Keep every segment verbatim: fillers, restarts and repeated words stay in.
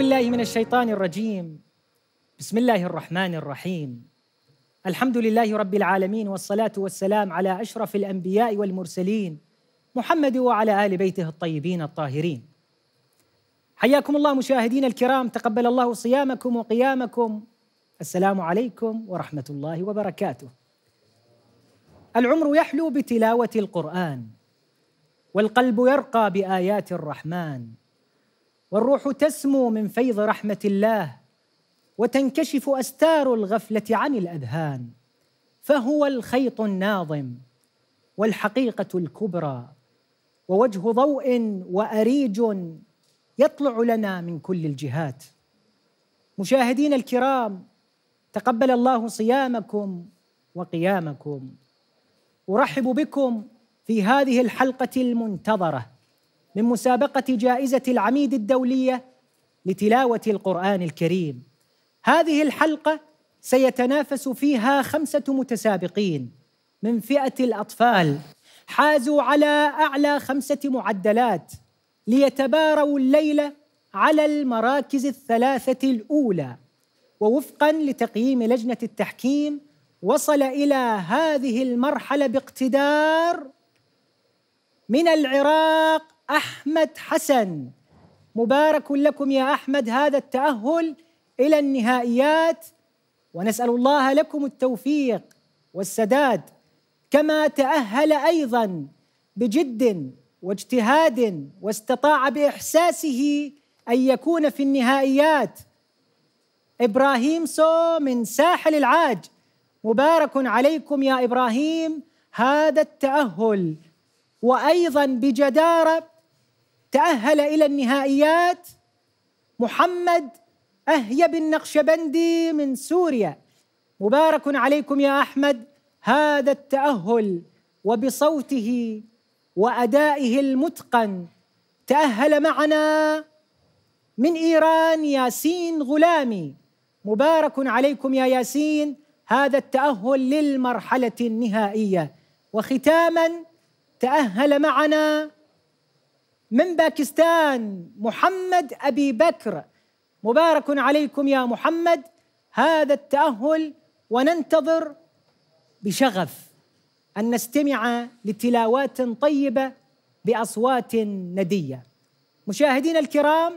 بالله من الشيطان الرجيم. بسم الله الرحمن الرحيم. الحمد لله رب العالمين، والصلاة والسلام على أشرف الأنبياء والمرسلين محمد وعلى آل بيته الطيبين الطاهرين. حياكم الله مشاهدين الكرام، تقبل الله صيامكم وقيامكم. السلام عليكم ورحمة الله وبركاته. العمر يحلو بتلاوة القرآن، والقلب يرقى بآيات الرحمن، والروح تسمو من فيض رحمة الله، وتنكشف أستار الغفلة عن الأذهان، فهو الخيط الناظم والحقيقة الكبرى، ووجه ضوء وأريج يطلع لنا من كل الجهات. مشاهدين الكرام، تقبل الله صيامكم وقيامكم. أرحب بكم في هذه الحلقة المنتظرة من مسابقة جائزة العميد الدولية لتلاوة القرآن الكريم. هذه الحلقة سيتنافس فيها خمسة متسابقين من فئة الأطفال حازوا على أعلى خمسة معدلات، ليتباروا الليلة على المراكز الثلاثة الأولى. ووفقاً لتقييم لجنة التحكيم، وصل إلى هذه المرحلة باقتدار من العراق أحمد حسن. مبارك لكم يا أحمد هذا التأهل إلى النهائيات، ونسأل الله لكم التوفيق والسداد، كما تأهل أيضاً بجد واجتهاد واستطاع بإحساسه أن يكون في النهائيات. إبراهيم سو من ساحل العاج، مبارك عليكم يا إبراهيم هذا التأهل، وأيضاً بجدارة تأهل إلى النهائيات محمد أهيب النقشبندي من سوريا، مبارك عليكم يا أحمد هذا التأهل. وبصوته وأدائه المتقن تأهل معنا من إيران ياسين غلامي، مبارك عليكم يا ياسين هذا التأهل للمرحلة النهائية. وختاماً تأهل معنا من باكستان محمد أبي بكر، مبارك عليكم يا محمد هذا التأهل، وننتظر بشغف أن نستمع لتلاوات طيبة بأصوات ندية. مشاهدينا الكرام،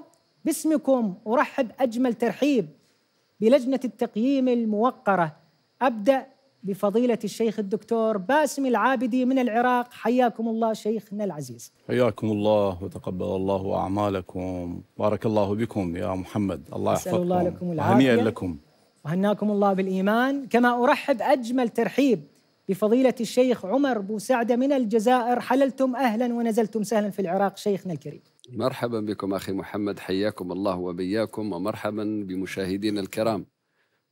باسمكم أرحب أجمل ترحيب بلجنة التقييم الموقرة. أبدأ بفضيلة الشيخ الدكتور باسم العابدي من العراق. حياكم الله شيخنا العزيز. حياكم الله وتقبل الله أعمالكم. بارك الله بكم يا محمد، الله يحفظكم. نسأل الله لكم العافية. هنيئا لكم وهناكم الله بالإيمان. كما أرحب أجمل ترحيب بفضيلة الشيخ عمر بوسعد من الجزائر. حللتم أهلا ونزلتم سهلا في العراق شيخنا الكريم. مرحبا بكم أخي محمد، حياكم الله وبياكم، ومرحبا بمشاهدينا الكرام.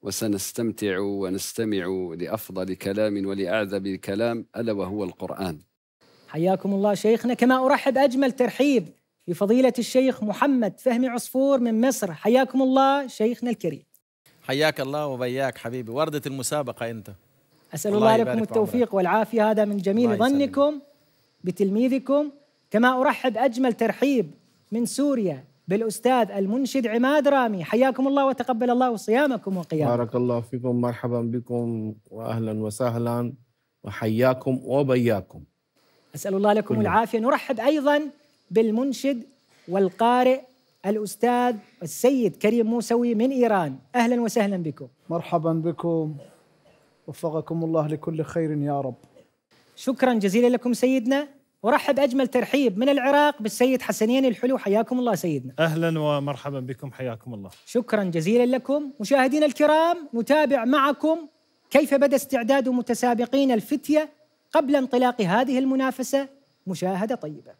وسنستمتع ونستمع لأفضل كلام ولأعذب كلام، ألا وهو القرآن. حياكم الله شيخنا. كما أرحب أجمل ترحيب بفضيلة الشيخ محمد فهمي عصفور من مصر. حياكم الله شيخنا الكريم. حياك الله وبياك حبيبي، وردة المسابقة أنت. أسأل الله, الله لكم التوفيق عمرك. والعافية، هذا من جميل ظنكم بتلميذكم. كما أرحب أجمل ترحيب من سوريا بالأستاذ المنشد عماد رامي. حياكم الله وتقبل الله صيامكم وقيامكم. بارك الله فيكم، مرحبا بكم وأهلا وسهلا، وحياكم وبياكم. أسأل الله لكم كله. العافية. نرحب أيضا بالمنشد والقارئ الأستاذ السيد كريم موسوي من إيران. أهلا وسهلا بكم. مرحبا بكم، وفقكم الله لكل خير يا رب. شكرا جزيلا لكم سيدنا. ورحب أجمل ترحيب من العراق بالسيد حسنين الحلو. حياكم الله سيدنا. أهلا ومرحبا بكم، حياكم الله. شكرا جزيلا لكم. مشاهدينا الكرام، نتابع معكم كيف بدأ استعداد متسابقين الفتية قبل انطلاق هذه المنافسة. مشاهدة طيبة.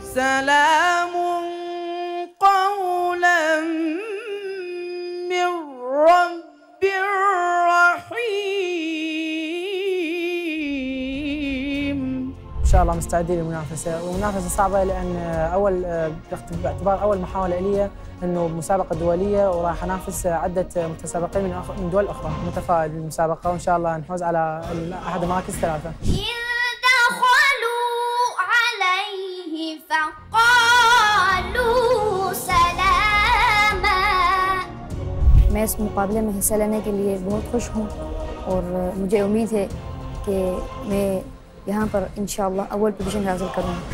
سلام قولا من رب رحيم. إن شاء الله مستعدين للمنافسة، ومنافسة صعبة لأن أول باعتبار أول محاولة لي إنه مسابقة دولية، وراح أنافس عدة متسابقين من من دول أخرى. متفائل بالمسابقة، وإن شاء الله نحوز على أحد المراكز الثلاثة. إذ دخلوا عليه فقالوا मैं इस मुकाबले में हिस्सा लेने के लिए बहुत खुश हूँ और मुझे उम्मीद है कि मैं यहाँ पर इंशाअल्लाह अव्वल पोजीशन हासिल करूँगा।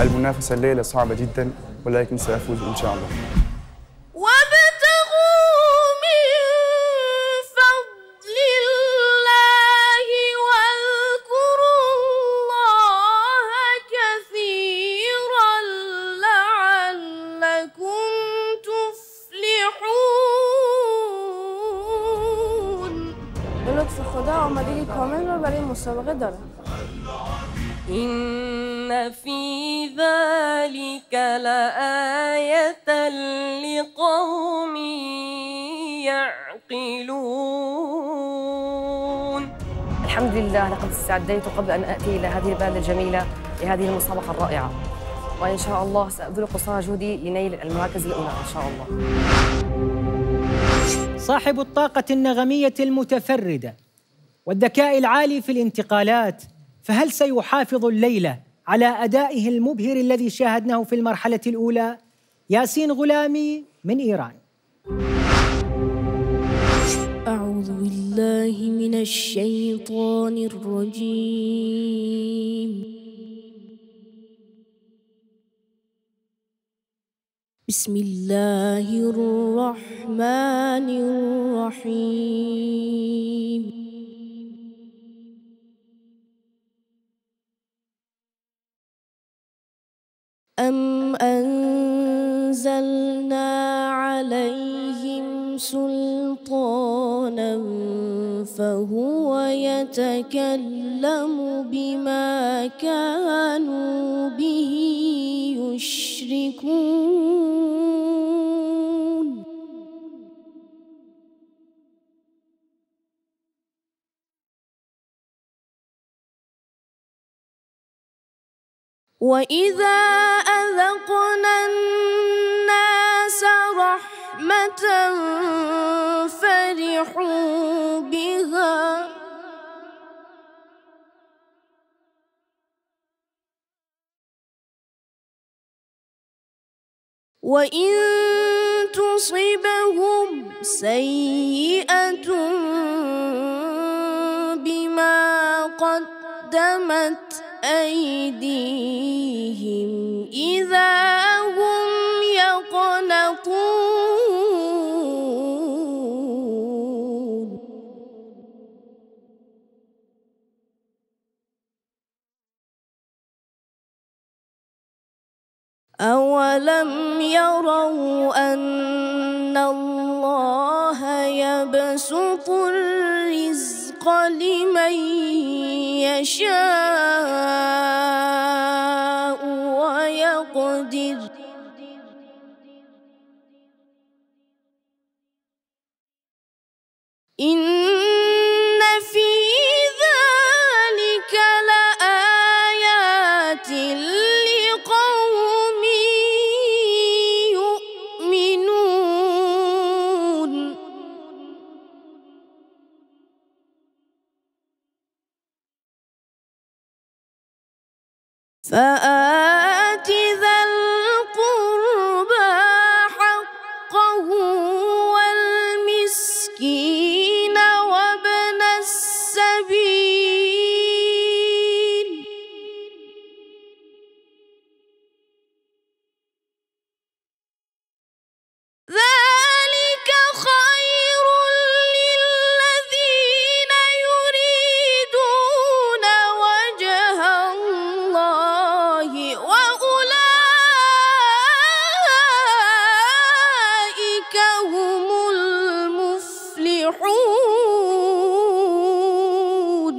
المنافسة الليلة صعبة جدا ولكن سأفوز إن شاء الله. وابتغوا من فضل الله واذكروا الله كثيرا لعلكم تفلحون. بلطف خدا آمادگی کامل را برای مسابقه دارم. إن في ذلك لآية لقوم يعقلون. الحمد لله لقد استعديت قبل أن آتي إلى هذه البلد الجميلة لهذه المسابقة الرائعة، وإن شاء الله سأبذل قصارى جهدي لنيل المراكز الأولى إن شاء الله. صاحب الطاقة النغمية المتفردة والذكاء العالي في الانتقالات، فهل سيحافظ الليلة على أدائه المبهر الذي شاهدناه في المرحلة الأولى؟ ياسين غلامي من إيران. أعوذ بالله من الشيطان الرجيم. بسم الله الرحمن الرحيم. أَمْ أَنزَلْنَا عَلَيْهِمْ سُلْطَانًا فَهُوَ يَتَكَلَّمُ بِمَا كَانُوا بِهِ يُشْرِكُونَ. وَإِذَا أَذَقْنَا النَّاسَ رَحْمَةً فَرِحُوا بِهَا وَإِن تُصِبْهُمْ سَيِّئَةٌ بِمَا قَدَّمَتْ أيديهم إذا هم يقنطون. أولم يروا أن الله يبسط الرزق لمن يشاء ويقدر إن في ذلك لآيات لقوم يؤمنون. فآت ذا القربى حقه والمسكين وابن السبيل ذلك خير للذين يريدون وجه الله وأولئك هم المفلحون.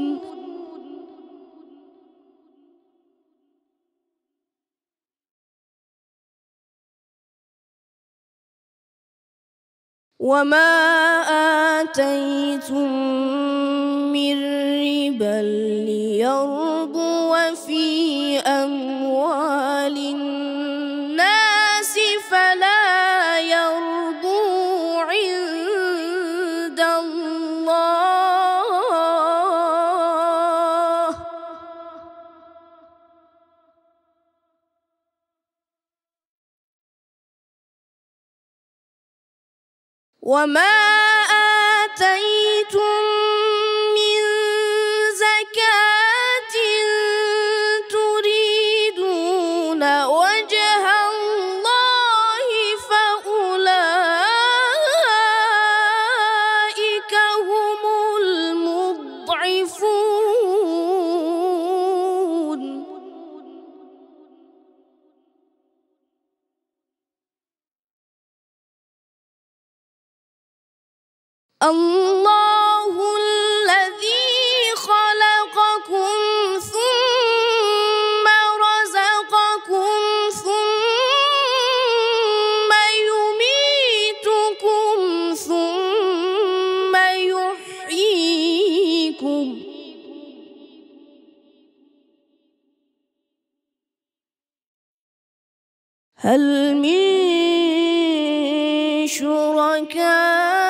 وما آتيتم من ربا ليربو في أموال الناس فلا يربو عند وما آتيتم من زكاة تريدون وجه الله فأولئك هم المضعفون. الله الذي خلقكم ثم رزقكم ثم يميتكم ثم يحييكم هل من شركاء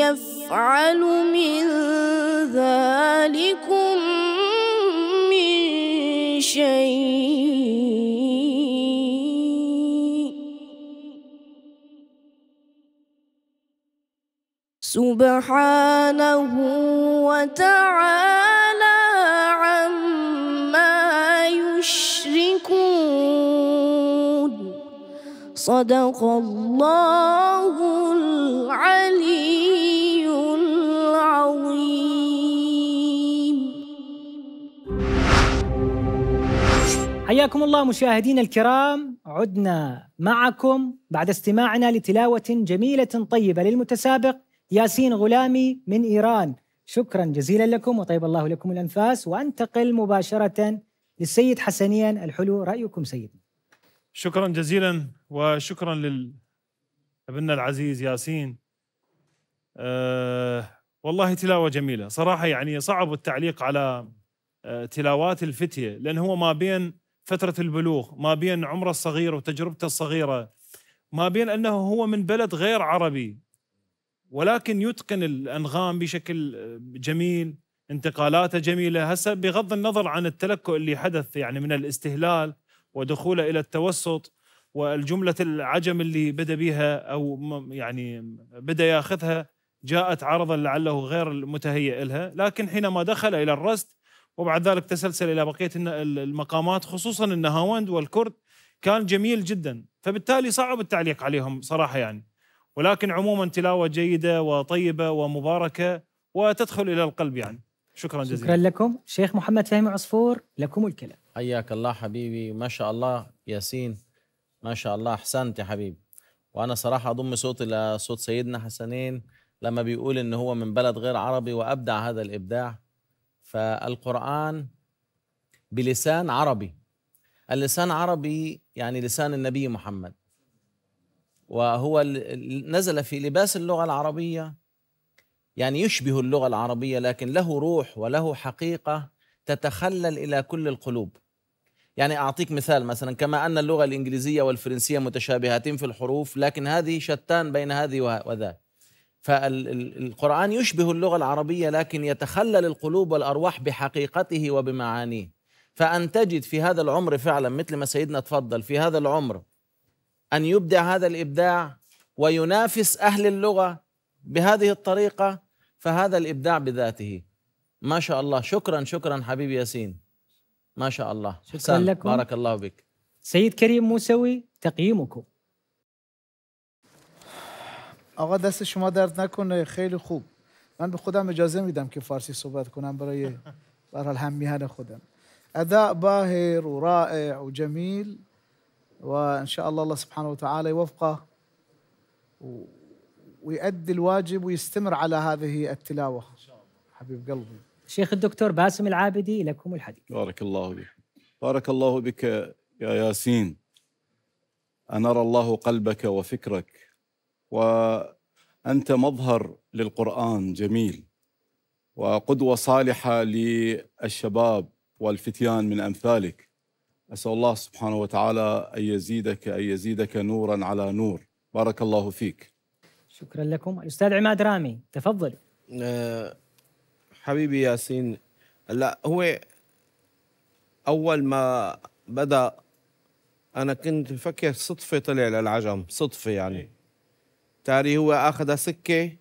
يفعل من ذلكم من شيء؟ سبحانه وتعالى عما يشركون. صدق الله العلي. حياكم الله مشاهدينا الكرام، عدنا معكم بعد استماعنا لتلاوة جميلة طيبة للمتسابق ياسين غلامي من إيران. شكرا جزيلا لكم وطيب الله لكم الأنفاس، وأنتقل مباشرة للسيد حسنين الحلو. رأيكم سيدنا؟ شكرا جزيلا وشكرا لابننا العزيز ياسين. أه والله تلاوة جميلة صراحة، يعني صعب التعليق على تلاوات الفتية، لأن هو ما بين فترة البلوغ، ما بين عمره الصغير وتجربته الصغيرة، ما بين أنه هو من بلد غير عربي، ولكن يتقن الأنغام بشكل جميل، انتقالاته جميلة. هسه بغض النظر عن التلكؤ اللي حدث يعني من الاستهلال ودخوله إلى التوسط والجملة العجم اللي بدأ بها أو يعني بدأ ياخذها، جاءت عرضا لعله غير متهيئ لها، لكن حينما دخل إلى الرست وبعد ذلك تسلسل إلى بقية المقامات خصوصا النهاوند والكرد كان جميل جدا، فبالتالي صعب التعليق عليهم صراحة يعني. ولكن عموما تلاوة جيدة وطيبة ومباركة وتدخل إلى القلب يعني. شكرا جزيلا. شكرا لكم. شيخ محمد فهمي عصفور، لكم الكلام. حياك الله حبيبي، ما شاء الله ياسين، ما شاء الله أحسنت يا حبيبي. وأنا صراحة أضم صوتي إلى صوت سيدنا حسنين لما بيقول إن هو من بلد غير عربي وأبدع هذا الإبداع. فالقرآن بلسان عربي، اللسان عربي يعني لسان النبي محمد، وهو نزل في لباس اللغة العربية، يعني يشبه اللغة العربية لكن له روح وله حقيقة تتخلل إلى كل القلوب. يعني أعطيك مثال، مثلا كما أن اللغة الإنجليزية والفرنسية متشابهتين في الحروف لكن هذه شتان بين هذه وذاك، فالقرآن يشبه اللغة العربية لكن يتخلل القلوب والأرواح بحقيقته وبمعانيه. فأن تجد في هذا العمر فعلا مثل ما سيدنا تفضل في هذا العمر أن يبدع هذا الإبداع وينافس أهل اللغة بهذه الطريقة، فهذا الإبداع بذاته ما شاء الله. شكرا شكرا حبيبي ياسين، ما شاء الله. شكرا لكم، بارك الله بك. سيد كريم موسوي، تقييمكم؟ آقا دست شما درد نکنه، خیلی خوب. من به خودم اجازه میدم که فارسی صحبت کنم برای برحال هم میهن خودم. اداء باهر و رائع و جمیل و ان شاء الله الله سبحانه وتعالى يوفقه ويؤدي الواجب ويستمر على هذه التلاوة حبيب قلبي. شيخ الدكتور باسم العابدي، لكم الحديث. بارك الله بك، بارك الله بك يا ياسين، أنار الله قلبك وفكرك، وأنت مظهر للقرآن جميل وقدوة صالحة للشباب والفتيان من أمثالك. أسأل الله سبحانه وتعالى أن يزيدك أن يزيدك نورا على نور. بارك الله فيك. شكرا لكم. الأستاذ عماد رامي، تفضل. أه حبيبي ياسين، لا هو أول ما بدأ أنا كنت بفكر صدفة طلع للعجم، صدفة يعني. تاري هو أخذها سكة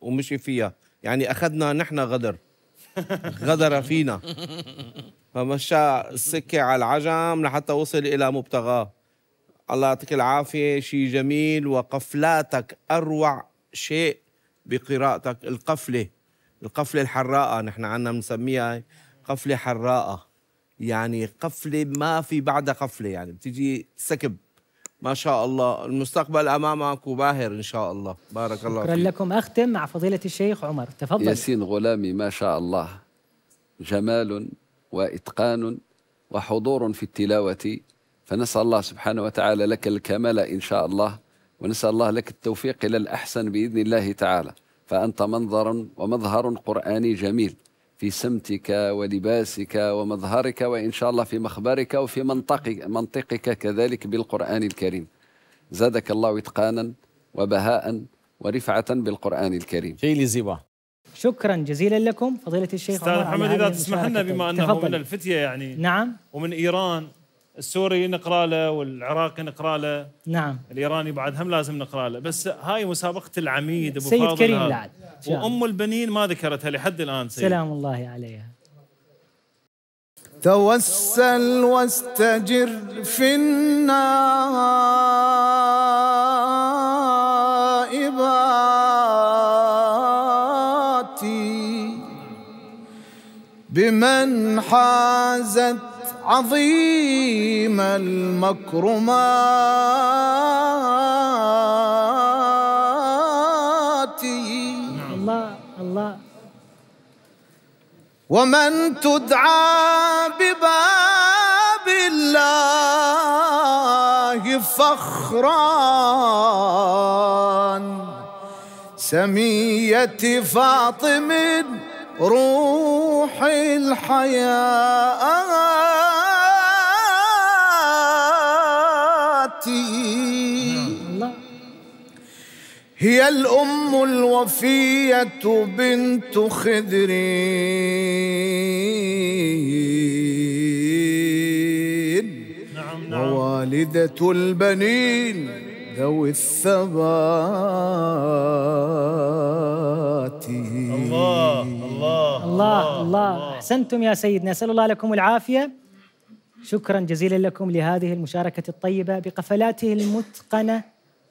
ومشي فيها، يعني أخذنا نحن غدر. غدر فينا. فمشى السكة على العجم لحتى وصل إلى مبتغاه. الله يعطيك العافية، شيء جميل. وقفلاتك أروع شيء بقراءتك، القفلة. القفلة الحراقة نحن عنا بنسميها قفلة حراقة. يعني قفلة ما في بعدها قفلة، يعني بتجي سكب. ما شاء الله، المستقبل أمامك وباهر إن شاء الله. بارك الله فيك. شكرا لكم. أختم مع فضيلة الشيخ عمر، تفضل. ياسين غلامي ما شاء الله، جمال وإتقان وحضور في التلاوة، فنسأل الله سبحانه وتعالى لك الكمال إن شاء الله، ونسأل الله لك التوفيق إلى الأحسن بإذن الله تعالى. فأنت منظر ومظهر قرآني جميل في سمتك ولباسك ومظهرك، وإن شاء الله في مخبرك وفي منطقك, منطقك كذلك بالقرآن الكريم. زادك الله إتقانا وبهاء ورفعة بالقرآن الكريم. شيء لزيبا. شكرا جزيلا لكم فضيلة الشيخ عمر. أستاذ محمد، إذا تسمح لنا، بما أنه من الفتية يعني، نعم، ومن إيران، السوري نقرأ له والعراقي نقرأ له، نعم، الإيراني بعد هم لازم نقرأ له، بس هاي مسابقة العميد أبو سيد كريم لعد، وأم البنين ما ذكرتها لحد الآن سيد. سلام الله عليها. توسل واستجر في النائبات بمن حازت عظيم المكرمات. الله الله. ومن تدعى بباب الله فخرا سمية فاطم روح الحياة. هي الأم الوفية بنت خدر ووالدة البنين ذوي الثبات. الله الله الله الله. أحسنتم يا سيدنا، نسأل الله لكم العافية. شكرا جزيلا لكم لهذه المشاركة الطيبة. بقفلاته المتقنة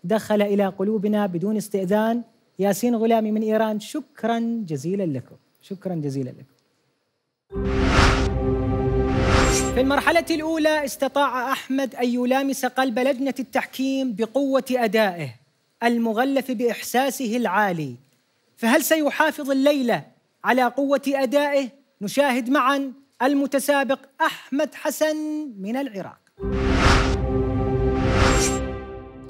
دخل إلى قلوبنا بدون استئذان. ياسين غلامي من إيران، شكرا جزيلا لكم. شكرا جزيلا لكم. في المرحلة الأولى استطاع أحمد أن يلامس قلب لجنة التحكيم بقوة أدائه المغلف بإحساسه العالي، فهل سيحافظ الليلة على قوة أدائه؟ نشاهد معا المتسابق أحمد حسن من العراق.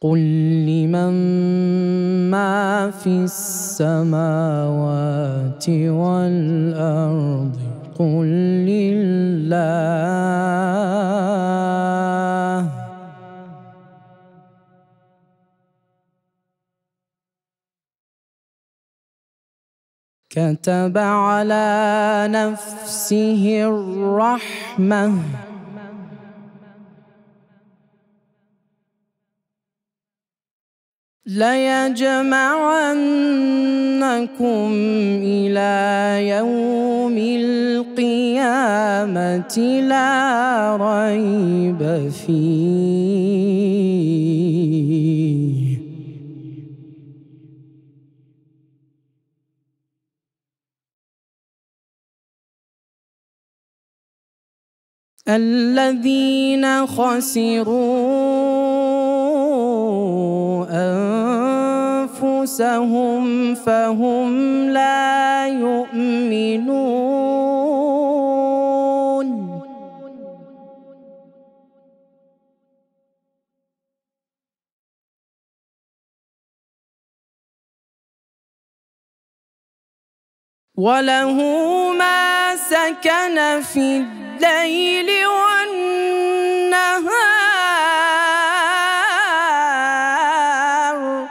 قل لمن ما في السماوات والأرض قل لله كتب على نفسه الرحمة ليجمعنكم إلى يوم القيامة لا ريب فيه الذين خسروا أنفسهم فهم لا يؤمنون وله ما سكن في الليل والنهار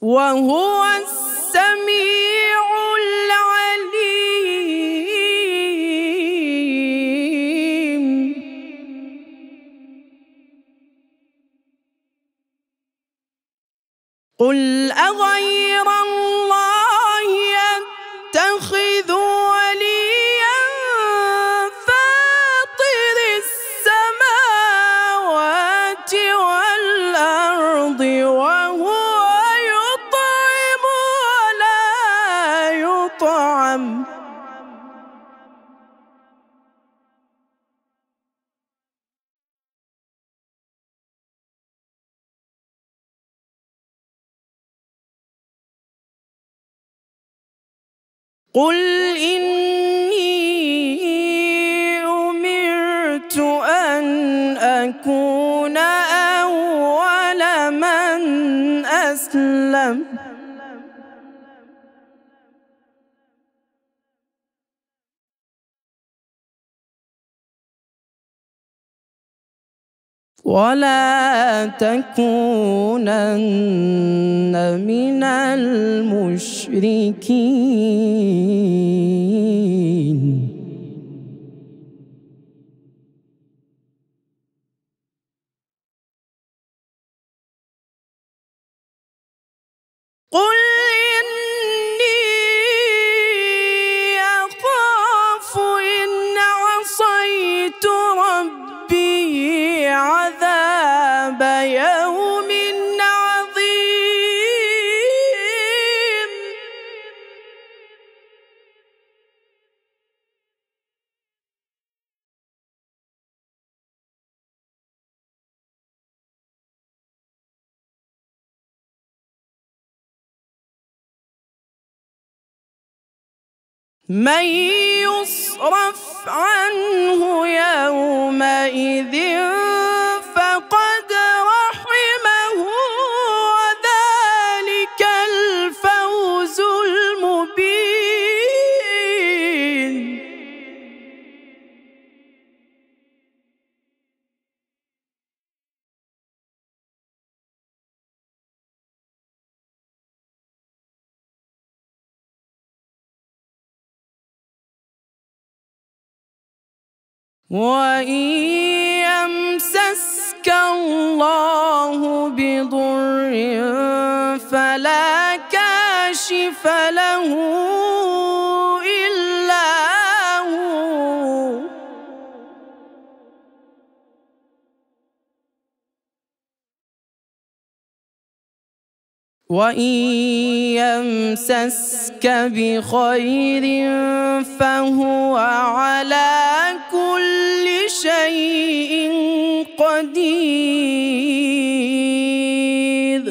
وهو السميع العليم. قل أغير الله أتخذ وليا فاطر السماوات والأرض وهو قل إني أمرت أن أكون أول من أسلم ولا تكونن من المشركين. قل إني أخاف إن عصيت ربي عذاب يوم عظيم. من يصرف عنه يومئذ فقد رحمه وذلك الفوز المبين. وإن يمسسك الله بضر فلا كاشف له إلا هو وإن يمسسك بخير فهو على كل شيء قدير.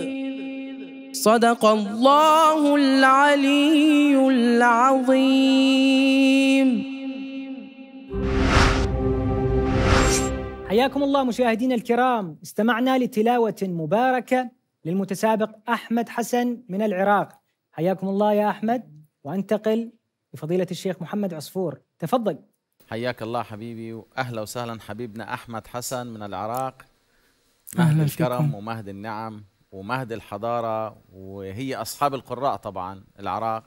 صدق الله العلي العظيم. حياكم الله مشاهدينا الكرام، استمعنا لتلاوة مباركة للمتسابق أحمد حسن من العراق. حياكم الله يا أحمد، وأنتقل لفضيلة الشيخ محمد عصفور، تفضل. حياك الله حبيبي، وأهلا وسهلا حبيبنا أحمد حسن من العراق، مهد الكرم ومهد النعم ومهد الحضارة، وهي أصحاب القراء طبعا العراق.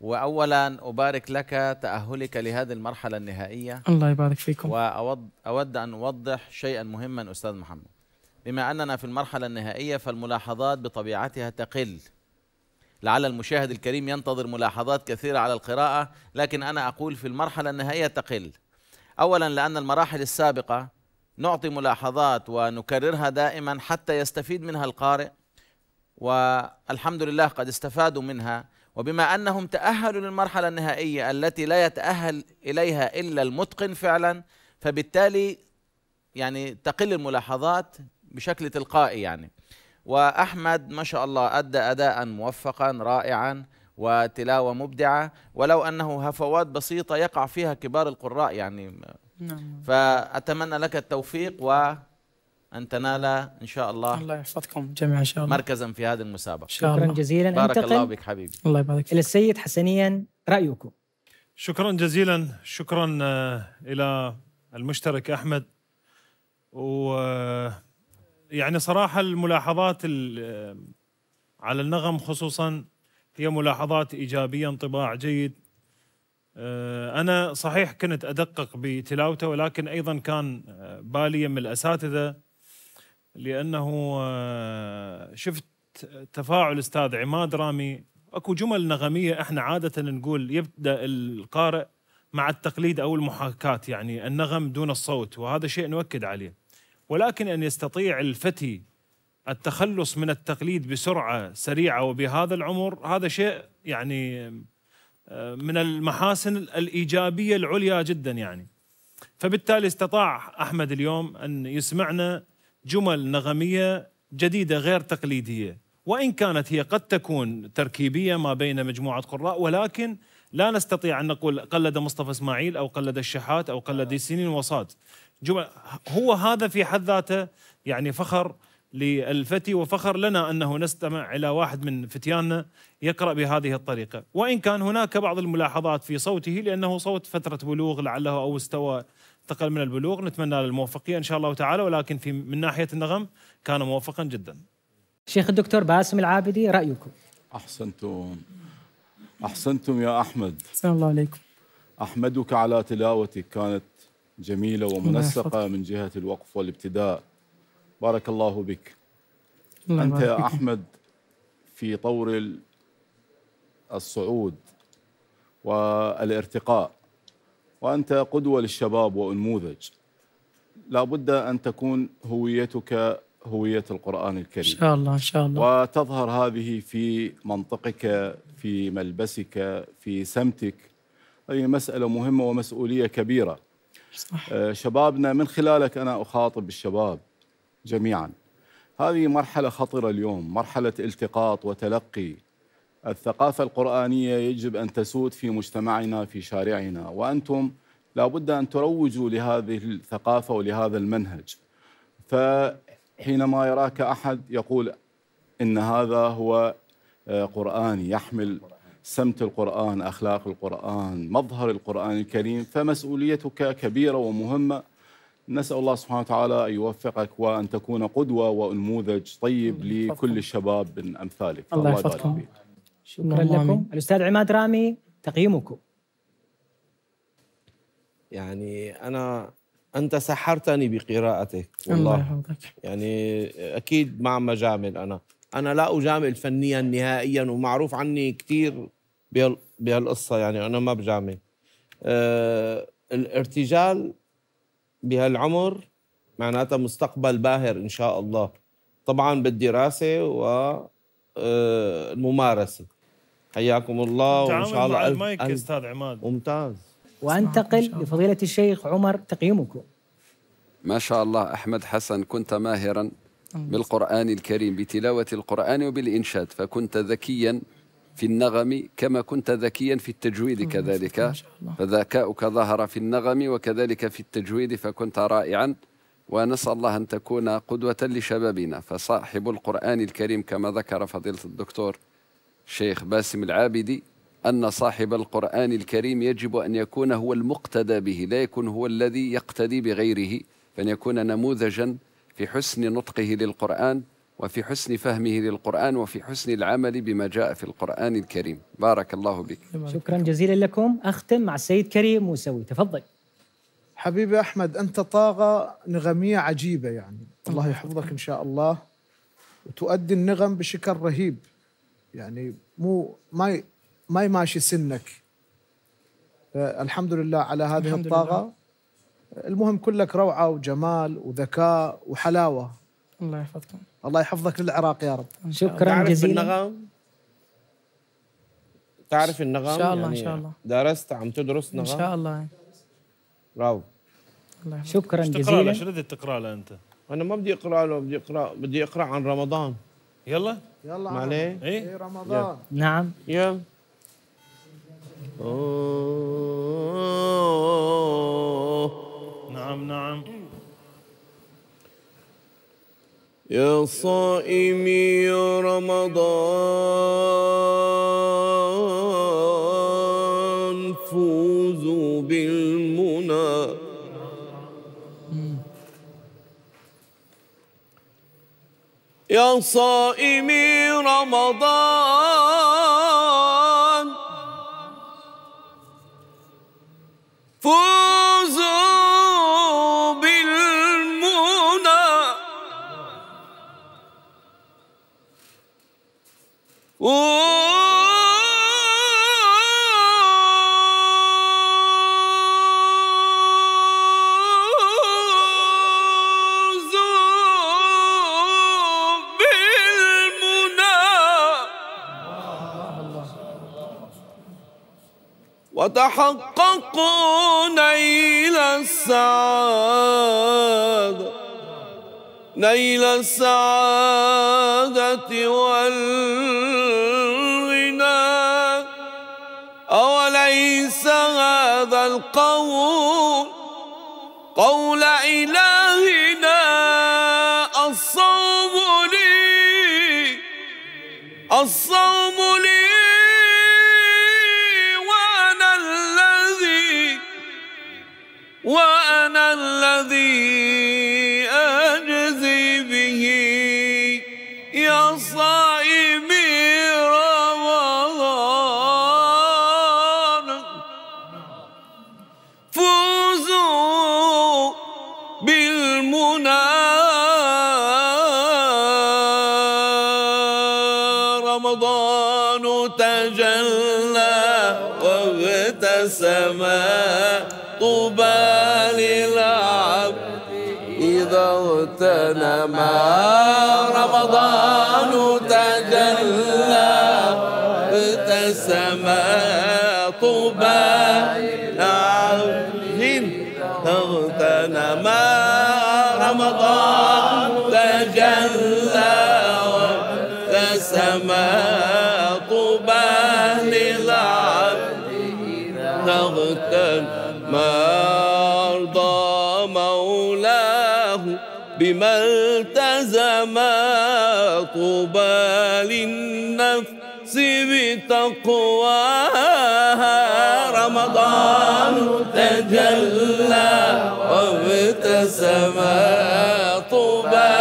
وأولا أبارك لك تأهلك لهذه المرحلة النهائية، الله يبارك فيكم. وأود أن أوضح شيئا مهما أستاذ محمد، بما أننا في المرحلة النهائية فالملاحظات بطبيعتها تقل، لعل المشاهد الكريم ينتظر ملاحظات كثيرة على القراءة، لكن أنا أقول في المرحلة النهائية تقل. أولا لأن المراحل السابقة نعطي ملاحظات ونكررها دائما حتى يستفيد منها القارئ، والحمد لله قد استفادوا منها. وبما أنهم تأهلوا للمرحلة النهائية التي لا يتأهل إليها إلا المتقن فعلا، فبالتالي يعني تقل الملاحظات بشكل تلقائي يعني. وأحمد ما شاء الله أدى أداء موفقا رائعا، وتلاوة مبدعة، ولو أنه هفوات بسيطة يقع فيها كبار القراء يعني. نعم. فأتمنى لك التوفيق وأن تنال إن شاء الله الله يحفظكم جميعا إن شاء الله مركزا في هذه المسابقة. شكرا جزيلا. بارك الله بك حبيبي. الله يبارك فيك. إلى السيد حسنيا رأيكم. شكرا جزيلا، شكرا إلى المشترك أحمد، ويعني صراحة الملاحظات على النغم خصوصا هي ملاحظات إيجابية، انطباع جيد. أنا صحيح كنت أدقق بتلاوته، ولكن أيضا كان بالي من الأساتذة، لأنه شفت تفاعل أستاذ عماد رامي. أكو جمل نغمية إحنا عادة نقول يبدأ القارئ مع التقليد أو المحاكاة، يعني النغم دون الصوت، وهذا شيء نؤكد عليه، ولكن أن يستطيع الفتي التخلص من التقليد بسرعة سريعة وبهذا العمر، هذا شيء يعني من المحاسن الإيجابية العليا جدا يعني. فبالتالي استطاع أحمد اليوم أن يسمعنا جمل نغمية جديدة غير تقليدية، وإن كانت هي قد تكون تركيبية ما بين مجموعة قراء، ولكن لا نستطيع أن نقول قلد مصطفى إسماعيل أو قلد الشحات أو قلد سنين وصاد. هو هذا في حد ذاته يعني فخر للفتي، وفخر لنا أنه نستمع إلى واحد من فتياننا يقرأ بهذه الطريقة، وإن كان هناك بعض الملاحظات في صوته لأنه صوت فترة بلوغ لعله أو استوى تقل من البلوغ. نتمنى له الموفقية إن شاء الله تعالى، ولكن في من ناحية النغم كان موفقا جدا. شيخ الدكتور باسم العابدي رأيكم. أحسنتم أحسنتم يا أحمد، السلام الله عليكم. أحمدك على تلاوتك، كانت جميلة ومنسقة من جهة الوقف والابتداء، بارك الله بك. الله أنت يا أحمد في طور الصعود والارتقاء، وأنت قدوة للشباب ونموذج، لا بد أن تكون هويتك هوية القرآن الكريم إن شاء الله. إن شاء الله. وتظهر هذه في منطقك، في ملبسك، في سمتك. هذه مسألة مهمة ومسؤولية كبيرة. صح. شبابنا من خلالك أنا أخاطب الشباب جميعا، هذه مرحلة خطرة اليوم، مرحلة التقاط وتلقي. الثقافة القرآنية يجب أن تسود في مجتمعنا في شارعنا، وأنتم لا بد أن تروجوا لهذه الثقافة ولهذا المنهج. ف حينما يراك أحد يقول إن هذا هو قرآني، يحمل سمت القرآن، أخلاق القرآن، مظهر القرآن الكريم، فمسؤوليتك كبيرة ومهمة. نسأل الله سبحانه وتعالى أن يوفقك وأن تكون قدوة ونموذج طيب لكل الشباب من أمثالك. الله يحفظكم. شكرا لكم. الأستاذ عماد رامي تقييمكم. يعني أنا أنت سحرتني بقراءتك والله. الله يحفظك. يعني أكيد ما عم أجامل، أنا أنا لا أجامل فنيا نهائيا، ومعروف عني كثير بهالقصة، يعني أنا ما بجامل. أه الارتجال بهالعمر معناتها مستقبل باهر إن شاء الله، طبعا بالدراسة والممارسة. حياكم الله وإن شاء الله. تعامل مع المايك يا أستاذ عماد ممتاز. وأنتقل لفضيلة الشيخ عمر، تقييمكم. ما شاء الله أحمد حسن، كنت ماهرا بالقرآن الكريم، بتلاوة القرآن وبالإنشاد، فكنت ذكيا في النغم كما كنت ذكيا في التجويد كذلك، فذكاؤك ظهر في النغم وكذلك في التجويد، فكنت رائعا. ونسأل الله أن تكون قدوة لشبابنا، فصاحب القرآن الكريم كما ذكر فضيلة الدكتور الشيخ باسم العابدي أن صاحب القرآن الكريم يجب أن يكون هو المقتدى به، لا يكون هو الذي يقتدي بغيره، فأن يكون نموذجا في حسن نطقه للقرآن وفي حسن فهمه للقرآن وفي حسن العمل بما جاء في القرآن الكريم. بارك الله بك. شكرا جزيلا لكم. أختم مع السيد كريم موسوي، تفضل. حبيبي أحمد، أنت طاغة نغمية عجيبة، يعني الله يحفظك إن شاء الله، وتؤدي النغم بشكل رهيب، يعني مو ما ما يماشي سنك. الحمد لله على هذه الطاقة. المهم كلك روعة وجمال وذكاء وحلاوة. الله يحفظكم. الله يحفظك للعراق يا رب. شكرا جزيلا. تعرف النغم؟ تعرف النغم؟ إن شاء الله يعني إن شاء الله. درست عم تدرس نغم؟ إن شاء الله. برافو. شكرا جزيلا. تقرأ له، شو بدك تقرأ له أنت؟ أنا ما بدي أقرأ له، بدي أقرأ بدي أقرأ عن رمضان. يلا؟ يلا. ما عليه؟ إيه رمضان. نعم. يلا. نعم نعم. يا صائمي رمضان فوزوا بالمنى، يا صائمي رمضان فوزوا بالمنى، وتحققوا نيل السعادة، نيل السعادة والغنى. أوليس هذا القول قول إلهنا؟ الصوم لي، الصوم لي وأنا الذي أجزي به. يا صائمي رمضان فوزوا بالمنى، رمضان تجلى وابتسم، طوبى للعبد إذا اغتنم، رمضان تجلى وابتسم، طوبى للعبد إذا اغتنم، رمضان تجلى وابتسم، طوبى للعبد إذا اغتنم، مرضى مولاه بما التزم، طوبى للنفس بتقواها، رمضان تجلى وابتسم، طوبى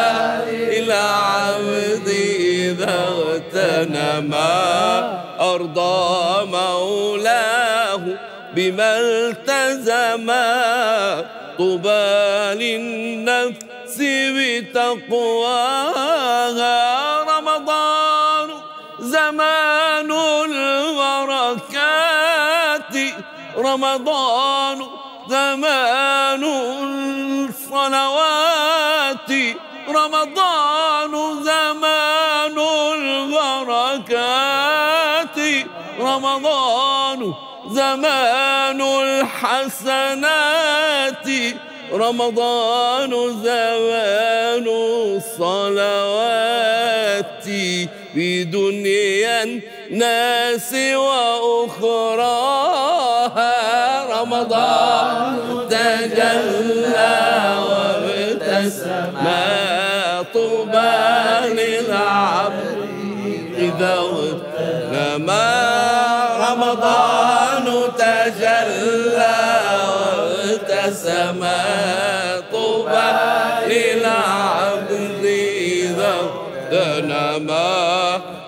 للعبد إذا اغتنم، أرضى مولاه بما التزم، طوبى للنفس بتقواها، رمضان زمان البركات، رمضان زمان الصلوات، رمضان زمان البركات، رمضان زمان الحسنات، رمضان زمان الصلوات، بدنيا ناس وأخراها، رمضان تجلى وابتسم، طوبى للعبد إذا اغتنم، رمضان تجلى وابتسم، طوبى للعبد إذا اغتنم،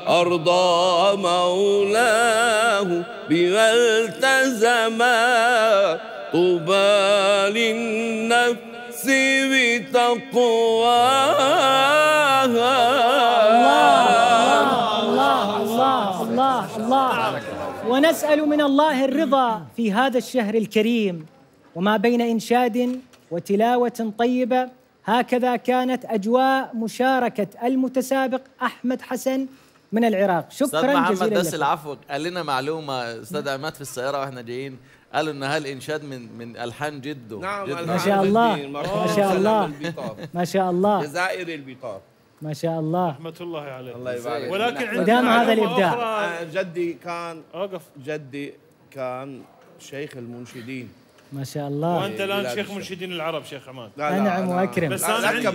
أرضى مولاه بما التزم، طوبى للنفس بتقواها. الله الله الله الله الله. ونسأل من الله الرضا في هذا الشهر الكريم. وما بين إنشاد وتلاوة طيبة، هكذا كانت أجواء مشاركة المتسابق أحمد حسن من العراق. شكرا جزيلا. بس العفو، قال لنا معلومة أستاذ عماد في السيارة وإحنا جايين، قالوا إن هالإنشاد من من ألحان جده. نعم جده. ما شاء الله ما شاء الله ما شاء الله جزائري البطاقة ما شاء الله، رحمة الله عليه. الله يبارك. ولكن عندنا هذا الإبداع. جدي كان أوقف. جدي كان شيخ المنشدين ما شاء الله. وانت الان شيخ منشدين العرب شيخ عماد. نعم واكرم. بس انا عندي,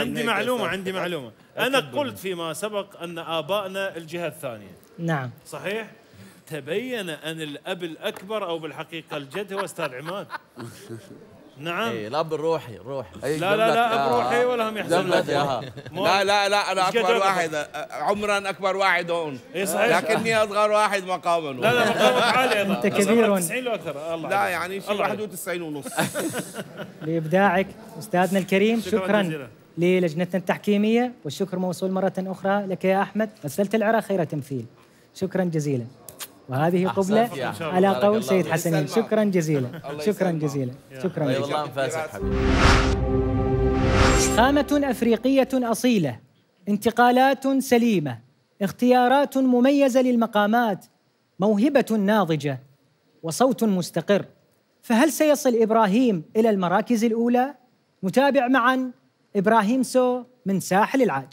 عندي معلومه عندي معلومه انا قلت فيما سبق ان ابائنا الجهه الثانيه. نعم صحيح. تبين ان الاب الاكبر او بالحقيقه الجد هو استاذ عماد. نعم. اي الاب الروحي الروحي. لا لا لا اب روحي ولا هم يحزن لك. لا لا لا انا اكبر واحد عمرا اكبر واحد هون. اي صحيح. لكني اصغر واحد مقاما. لا لا مقامك عالي ايضا. انت كبير. تسعين واكثر. الله. لا يعني شيء واحد وتسعين ونص. لابداعك استاذنا الكريم شكرا للجنتنا التحكيميه والشكر موصول مره اخرى لك يا احمد مثلت العراق خير تمثيل. شكرا جزيلا. وهذه قبلة على قول سيد حسنين. شكرا جزيلا شكرا جزيلا شكرا جزيلا والله مفاسح حبيبي. خامة أفريقية أصيلة، انتقالات سليمة، اختيارات مميزة للمقامات، موهبة ناضجة وصوت مستقر، فهل سيصل إبراهيم إلى المراكز الأولى؟ نتابع معا إبراهيم سو من ساحل العاج.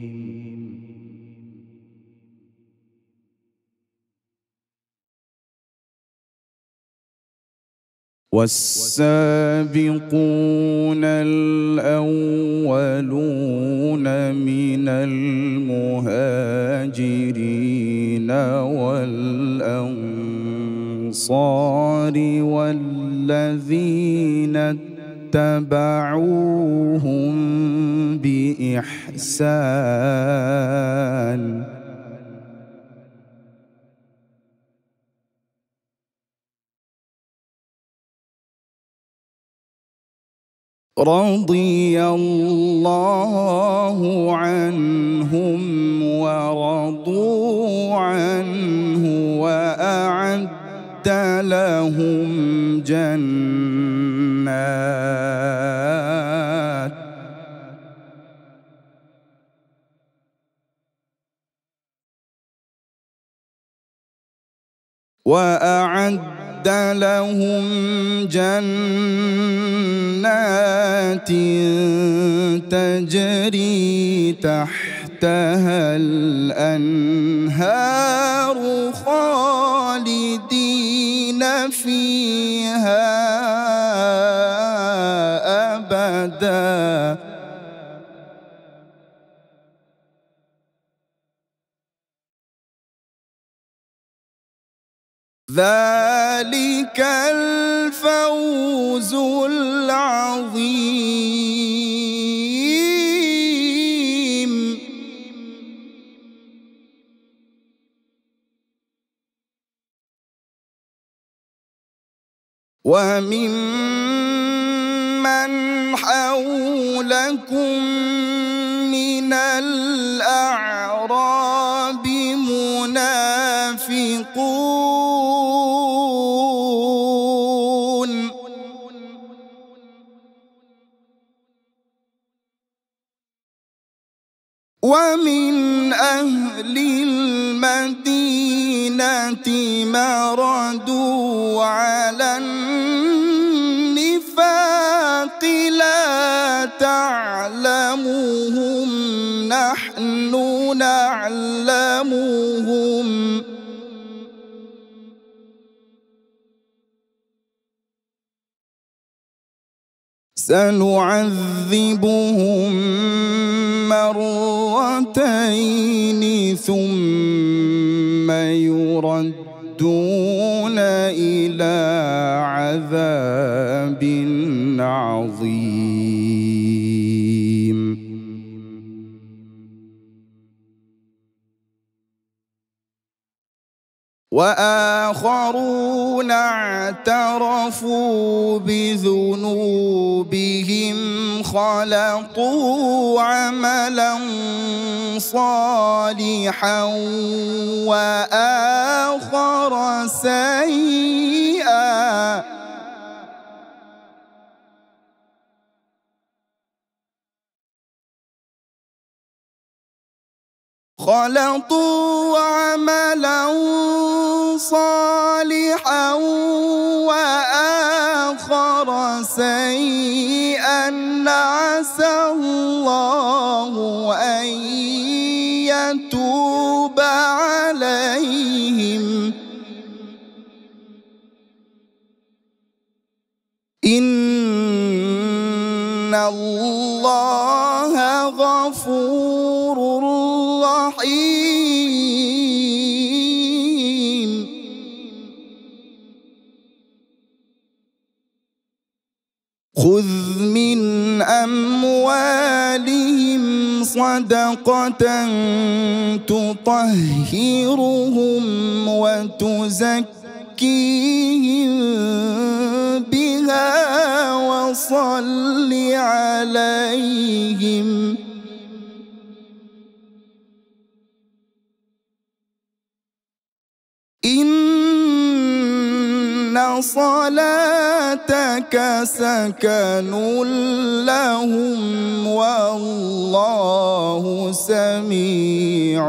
والسابقون الأولون من المهاجرين والأنصار والذين اتبعوهم بإحسان رضي الله عنهم ورضوا عنه وأعد لهم جنات وأعد وأعد لهم جنات تجري تحتها الأنهار خالدين فيها أبدا ذلك الفوز العظيم. وممن حولكم من الأعراب منافقون ومن أهل المدينة مردوا على النفاق لا تعلمهم نحن نعلمهم سنعذبهم مرتين ثم يردون إلى عذاب عظيم. وآخرون اعترفوا بذنوبهم خلطوا عملا صالحا وآخر سيئا خلطوا عملا صالحا وآخر سيئا عسى الله أن يتوب عليهم إن الله غفور رحيم. خذ من أموالهم صدقة تطهرهم وتزكيهم بها وصل عليهم إن صلاتك سكن لهم والله سميع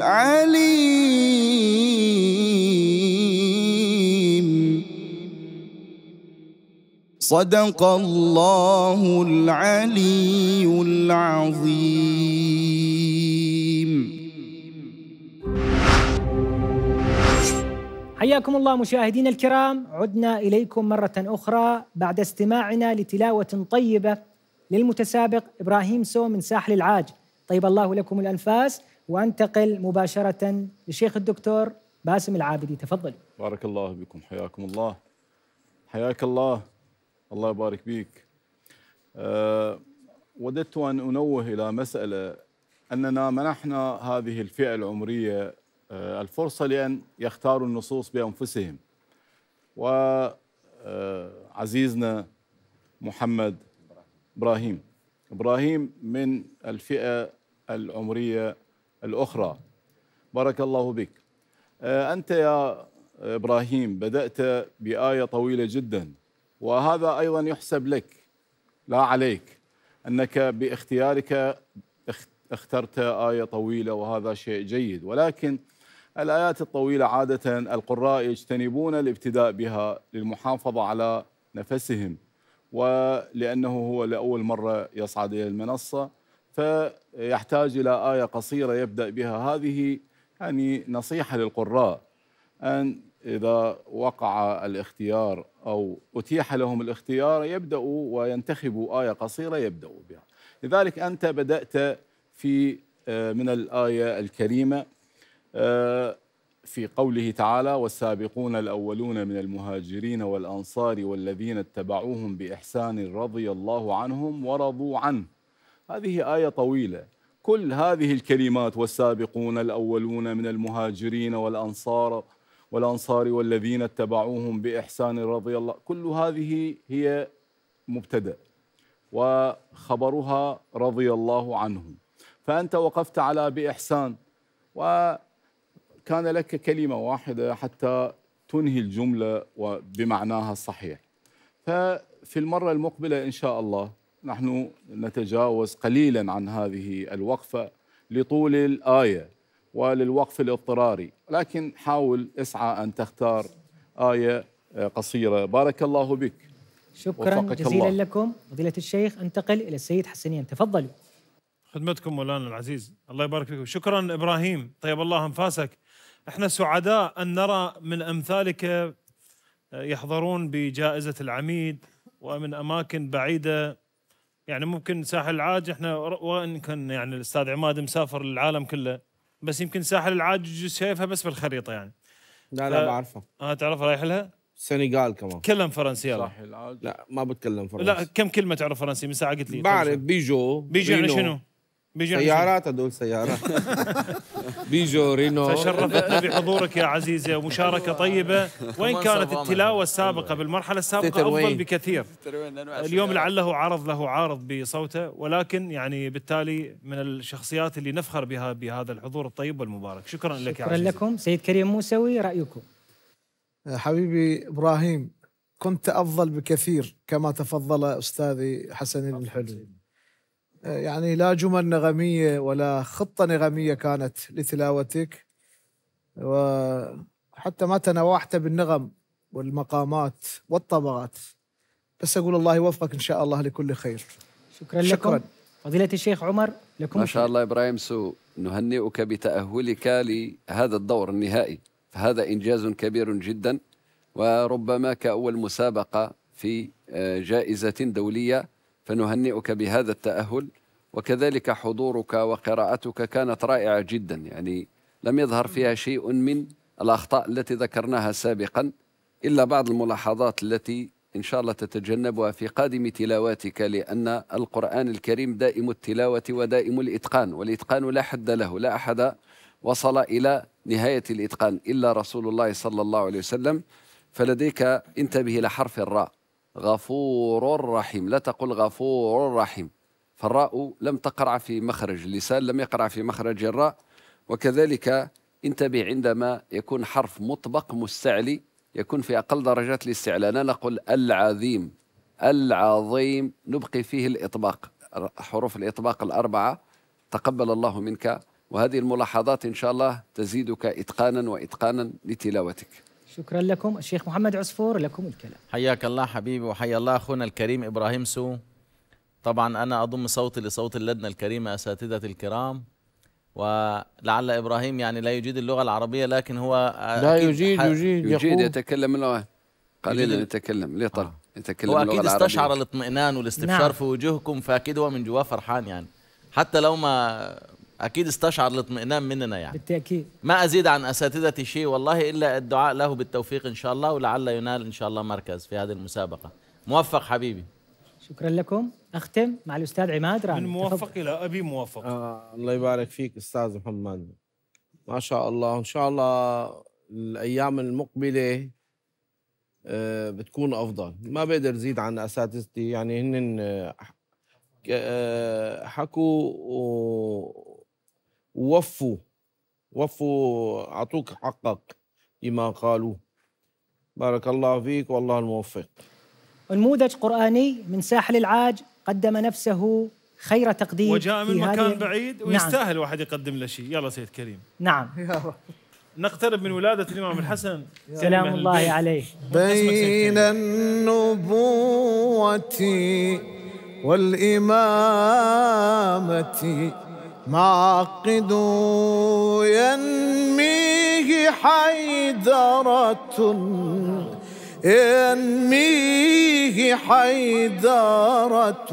عليم. صدق الله العلي العظيم. حياكم الله مشاهدينا الكرام، عدنا إليكم مرة أخرى بعد استماعنا لتلاوة طيبة للمتسابق إبراهيم سو من ساحل العاج، طيب الله لكم الأنفاس. وأنتقل مباشرة للشيخ الدكتور باسم العابدي، تفضل. بارك الله بكم، حياكم الله، حياك الله، الله يبارك بيك. أه وددت أن أنوه إلى مسألة، أننا منحنا هذه الفئة العمرية الفرصة لأن يختاروا النصوص بأنفسهم، وعزيزنا محمد إبراهيم إبراهيم من الفئة العمرية الأخرى، بارك الله بك. أنت يا إبراهيم بدأت بآية طويلة جدا، وهذا أيضا يحسب لك لا عليك، أنك باختيارك اخترت آية طويلة وهذا شيء جيد، ولكن الآيات الطويلة عادة القراء يجتنبون الابتداء بها للمحافظة على نفسهم، ولأنه هو لأول مرة يصعد إلى المنصة فيحتاج إلى آية قصيرة يبدأ بها. هذه يعني نصيحة للقراء، أن إذا وقع الاختيار أو أتيح لهم الاختيار يبدأوا وينتخبوا آية قصيرة يبدأوا بها. لذلك أنت بدأت في من الآية الكريمة في قوله تعالى: والسابقون الأولون من المهاجرين والأنصار والذين اتبعوهم بإحسان رضي الله عنهم ورضوا عنه. هذه آية طويلة، كل هذه الكلمات والسابقون الأولون من المهاجرين والأنصار والأنصار والذين اتبعوهم بإحسان رضي الله، كل هذه هي مبتدأ وخبرها رضي الله عنهم، فأنت وقفت على بإحسان وكان لك كلمة واحدة حتى تنهي الجملة وبمعناها الصحيح. ففي المرة المقبلة إن شاء الله نحن نتجاوز قليلا عن هذه الوقفة لطول الآية وللوقف الاضطراري، لكن حاول اسعى أن تختار آية قصيرة. بارك الله بك، شكرا جزيلا الله. لكم فضيلة الشيخ. انتقل إلى السيد حسنين، تفضلوا. خدمتكم مولانا العزيز، الله يبارك فيكم. شكرا إبراهيم، طيب الله أنفاسك. احنا سعداء أن نرى من أمثالك يحضرون بجائزة العميد ومن أماكن بعيدة، يعني ممكن ساحل العاج، احنا وإن كان يعني الأستاذ عماد مسافر للعالم كله، بس يمكن ساحل العاج شايفها بس بالخريطة يعني. لا لا بعرفها. اه تعرفها، رايح لها؟ السنغال كمان. تتكلم فرنسي؟ يلا. لا ما بتكلم فرنسي. لا كم كلمة تعرف فرنسي؟ من ساعة قلت لي. بعرف بيجو. بيجو يعني شنو؟ سيارات، هذول سيارات. بيجو رينو. فشرفتنا بحضورك يا عزيزي ومشاركة طيبة، وإن كانت التلاوة السابقة بالمرحلة السابقة أفضل بكثير. اليوم لعله عرض له عارض بصوته، ولكن يعني بالتالي من الشخصيات اللي نفخر بها بهذا الحضور الطيب والمبارك. شكرا لك يا عزيزي. شكرا لكم. سيد كريم موسوي، رأيكم؟ حبيبي إبراهيم، كنت أفضل بكثير كما تفضل أستاذي حسنين الحلو. يعني لا جمل نغمية ولا خطة نغمية كانت لتلاوتك، وحتى ما تنوعت بالنغم والمقامات والطبقات، بس أقول الله يوفقك إن شاء الله لكل خير. شكرا, شكرا لكم فضيلة الشيخ عمر. لكم ما شاء الله إبراهيم سو، نهنئك بتأهلك لهذا الدور النهائي، فهذا إنجاز كبير جدا، وربما كأول مسابقة في جائزة دولية، فنهنئك بهذا التأهل، وكذلك حضورك وقراءتك كانت رائعة جدا، يعني لم يظهر فيها شيء من الأخطاء التي ذكرناها سابقا، إلا بعض الملاحظات التي إن شاء الله تتجنبها في قادم تلاواتك، لأن القرآن الكريم دائم التلاوة ودائم الإتقان، والإتقان لا حد له، لا أحد وصل إلى نهاية الإتقان إلا رسول الله صلى الله عليه وسلم. فلديك انتبه لحرف الراء، غفور رحيم، لا تقل غفور رحيم، فالراء لم تقرع في مخرج، اللسان لم يقرع في مخرج الراء. وكذلك انتبه عندما يكون حرف مطبق مستعلي، يكون في أقل درجات الاستعلاء، لا نقول العظيم، العظيم، نبقي فيه الإطباق، حروف الإطباق الأربعة. تقبل الله منك، وهذه الملاحظات إن شاء الله تزيدك إتقانا وإتقانا لتلاوتك. شكرا لكم. الشيخ محمد عصفور لكم الكلام. حياك الله حبيبي، وحيا الله أخونا الكريم إبراهيم سو. طبعا أنا أضم صوتي لصوت اللجنة الكريمة أساتذة الكرام، ولعل إبراهيم يعني لا يجيد اللغة العربية، لكن هو لا يجيد يجيد يجيد يتكلم اللغة قليلا، يتكلم ليه طرح يتكلم اللغة العربية، وأكيد استشعر الاطمئنان والاستبشار نعم. في وجوهكم، فأكيد هو من جواه فرحان يعني، حتى لو ما أكيد استشعر الاطمئنان مننا يعني بالتأكيد. ما أزيد عن أساتذتي شيء والله إلا الدعاء له بالتوفيق إن شاء الله، ولعل ينال إن شاء الله مركز في هذه المسابقة. موفق حبيبي. شكرا لكم. أختم مع الأستاذ عماد رامي. من موفق إلى أبي موفق. آه الله يبارك فيك أستاذ محمد، ما شاء الله. إن شاء الله الأيام المقبلة آه بتكون أفضل. ما بقدر زيد عن أساتذتي، يعني هن آه حكوا ووفوا وفوا أعطوك حقك بما قالوا. بارك الله فيك والله الموفق. نموذج قرآني من ساحل العاج قدم نفسه خير تقديم، وجاء من مكان بعيد، ويستاهل نعم. واحد يقدم له شيء. يلا سيد كريم. نعم نقترب من ولادة الإمام الحسن سلام الله عليه. بين النبوة والإمامة معقد ينميه حيدرة ينميه حيدرة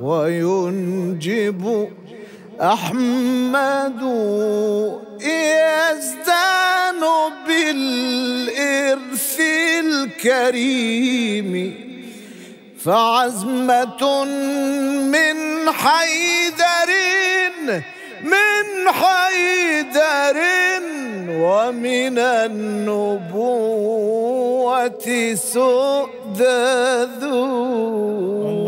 وينجب أحمد يزدان بالإرث الكريم فعزمة من حيدر من حيدر ومن النبوة سؤدد. الله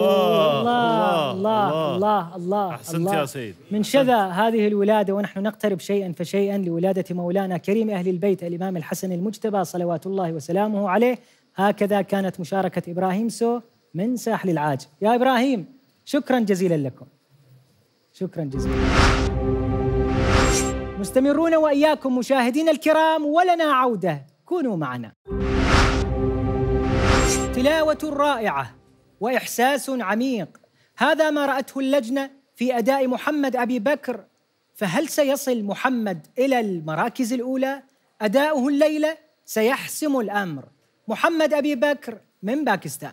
الله الله الله الله. أحسنت يا سيد. من شذا هذه الولادة ونحن نقترب شيئا فشيئا لولادة مولانا كريم أهل البيت الإمام الحسن المجتبى صلوات الله وسلامه عليه. هكذا كانت مشاركة إبراهيم سو من ساحل العاج. يا إبراهيم شكرا جزيلا لكم. شكرا جزيلا. مستمرون وإياكم مشاهدين الكرام، ولنا عودة، كونوا معنا. تلاوة رائعة وإحساس عميق، هذا ما رأته اللجنة في أداء محمد أبي بكر. فهل سيصل محمد إلى المراكز الأولى؟ أداؤه الليلة سيحسم الأمر. محمد أبي بكر من باكستان.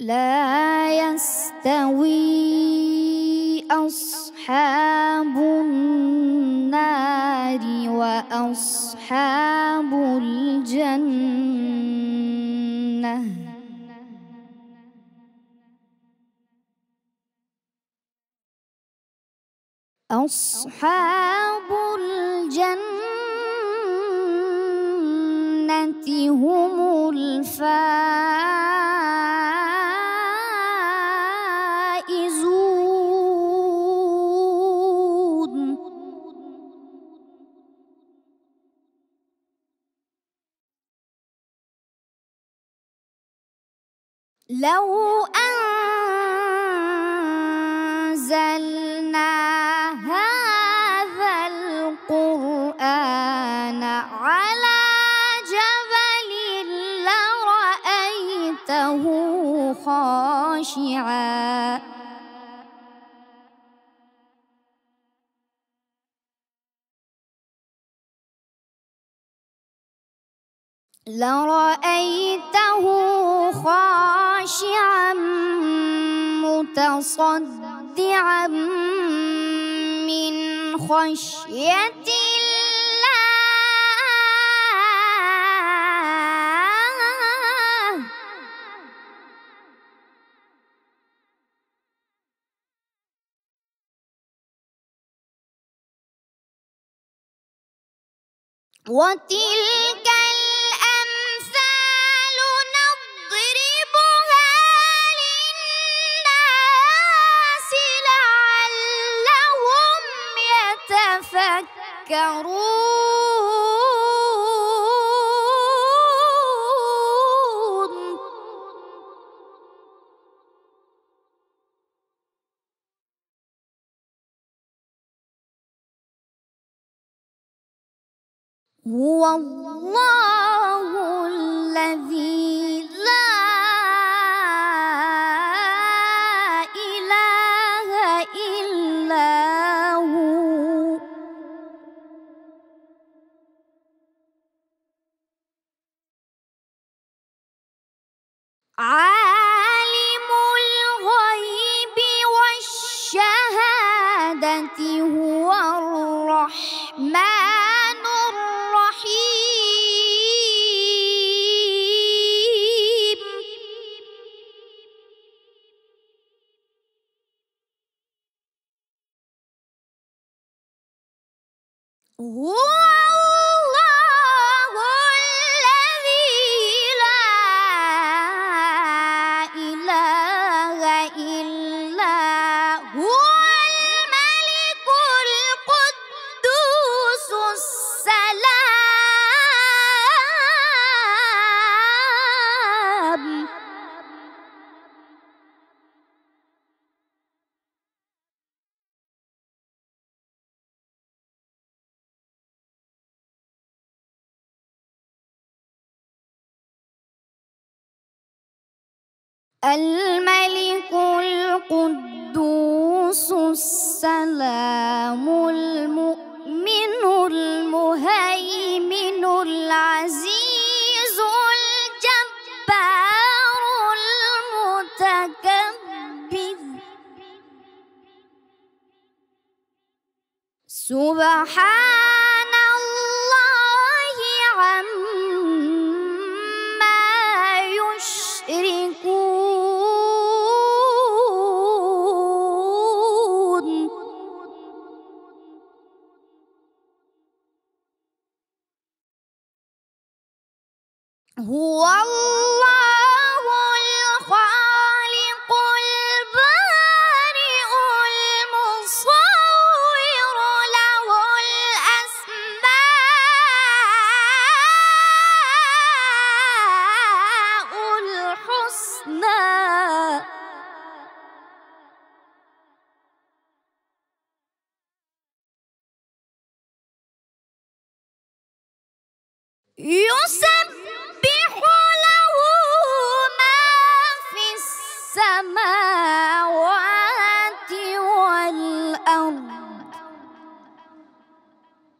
لا يستوي أصحاب النار وأصحاب الجنة أصحاب الجنة هم الفائزون. لو أنزلنا هذا القرآن على جبل لرأيته خاشعا لرأيته خاشعا متصدعا من خشية الله، وتلك هو الله الذي لا إله إلا هو عالم الغيب والشهادة هو الرحمن هو الله الذي لا إله إلا هو الملك القدوس السلام الملك القدوس السلام المؤمن المهيمن العزيز الجبار المتكبر سبحان الله عما يشركون. هو الله الخالق البارئ المصور له الأسماء الحسنى يسبح السماوات والأرض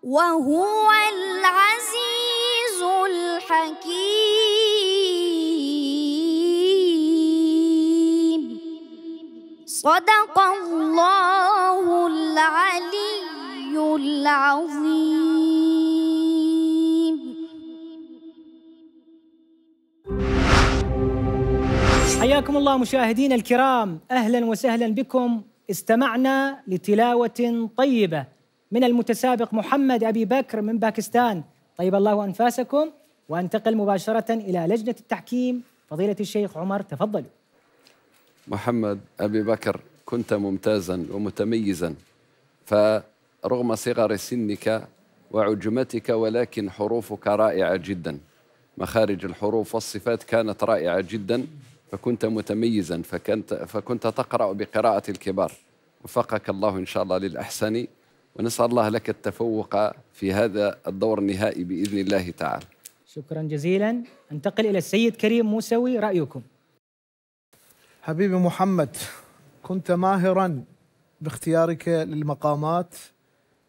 وهو العزيز الحكيم. صدق الله العلي العظيم. حياكم الله مشاهدينا الكرام، أهلا وسهلا بكم استمعنا لتلاوة طيبة من المتسابق محمد أبي بكر من باكستان، طيب الله أنفاسكم. وأنتقل مباشرة إلى لجنة التحكيم، فضيلة الشيخ عمر تفضلوا. محمد أبي بكر، كنت ممتازا ومتميزا، فرغم صغر سنك وعجمتك ولكن حروفك رائعة جدا، مخارج الحروف والصفات كانت رائعة جدا، فكنت متميزا، فكنت, فكنت تقرأ بقراءة الكبار. وفقك الله إن شاء الله للأحسن، ونسأل الله لك التفوق في هذا الدور النهائي بإذن الله تعالى. شكرا جزيلا. انتقل إلى السيد كريم موسوي، رأيكم. حبيبي محمد، كنت ماهرا باختيارك للمقامات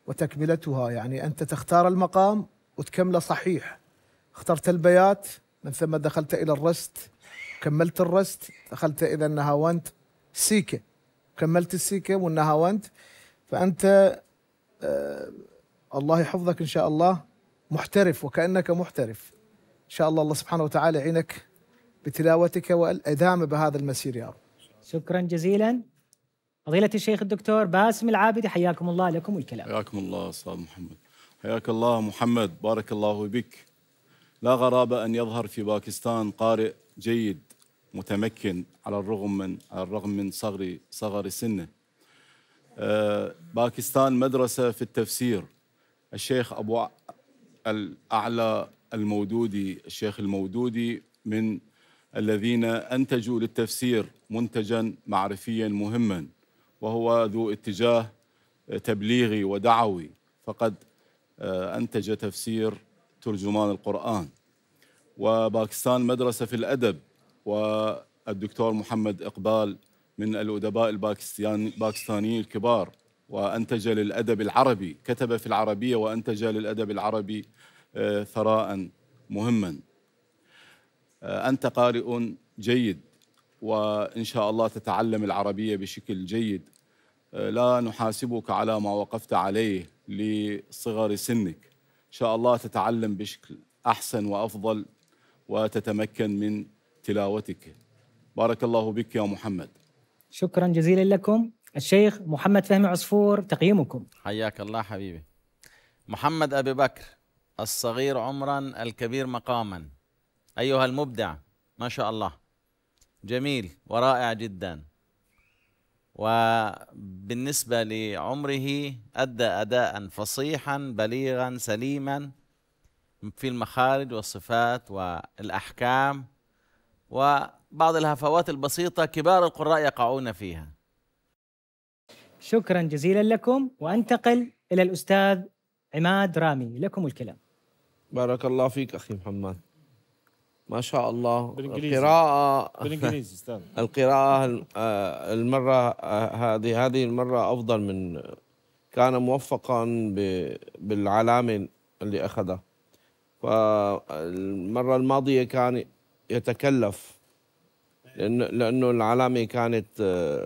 وتكملتها، يعني أنت تختار المقام وتكمله صحيح. اخترت البيات، من ثم دخلت إلى الرست، كملت الرست، دخلت إلى النهاوند سيكة، كملت السيكة والنهاوند. فأنت آه الله يحفظك إن شاء الله، محترف وكأنك محترف إن شاء الله. الله سبحانه وتعالى يعينك بتلاوتك والأدامة بهذا المسير يا رب. شكرا جزيلا. فضيلة الشيخ الدكتور باسم العابدي، حياكم الله لكم الكلام. حياكم الله أستاذ محمد. حياك الله محمد، بارك الله بك. لا غرابة أن يظهر في باكستان قارئ جيد متمكن على الرغم من على الرغم من صغر صغر سنه. أه باكستان مدرسة في التفسير. الشيخ أبو أعلى المودودي، الشيخ المودودي من الذين أنتجوا للتفسير منتجاً معرفياً مهماً، وهو ذو اتجاه تبليغي ودعوي، فقد أنتج تفسير ترجمان القرآن. وباكستان مدرسة في الأدب، والدكتور محمد إقبال من الأدباء الباكستانيين الكبار، وأنتج للأدب العربي، كتب في العربية وأنتج للأدب العربي ثراء مهماً. أنت قارئ جيد، وإن شاء الله تتعلم العربية بشكل جيد. لا نحاسبك على ما وقفت عليه لصغر سنك، إن شاء الله تتعلم بشكل أحسن وأفضل وتتمكن من تلاوتك. بارك الله بك يا محمد. شكرا جزيلا لكم. الشيخ محمد فهمي عصفور، تقييمكم. حياك الله حبيبي محمد أبي بكر. الصغير عمرا الكبير مقاما، أيها المبدع، ما شاء الله، جميل ورائع جدا. وبالنسبة لعمره أدى أداء فصيحا بليغا سليما في المخارج والصفات والأحكام، وبعض الهفوات البسيطة كبار القراء يقعون فيها. شكرا جزيلا لكم. وأنتقل إلى الأستاذ عماد رامي، لكم الكلام. بارك الله فيك أخي محمد، ما شاء الله. بالإنجليزي. القراءة بالإنجليزي استاذ. القراءة المرة هذه هذه المرة أفضل، من كان موفقا بالعلامة اللي أخذها. فالمرة الماضية كان يتكلف لأنه لأنه العلامة كانت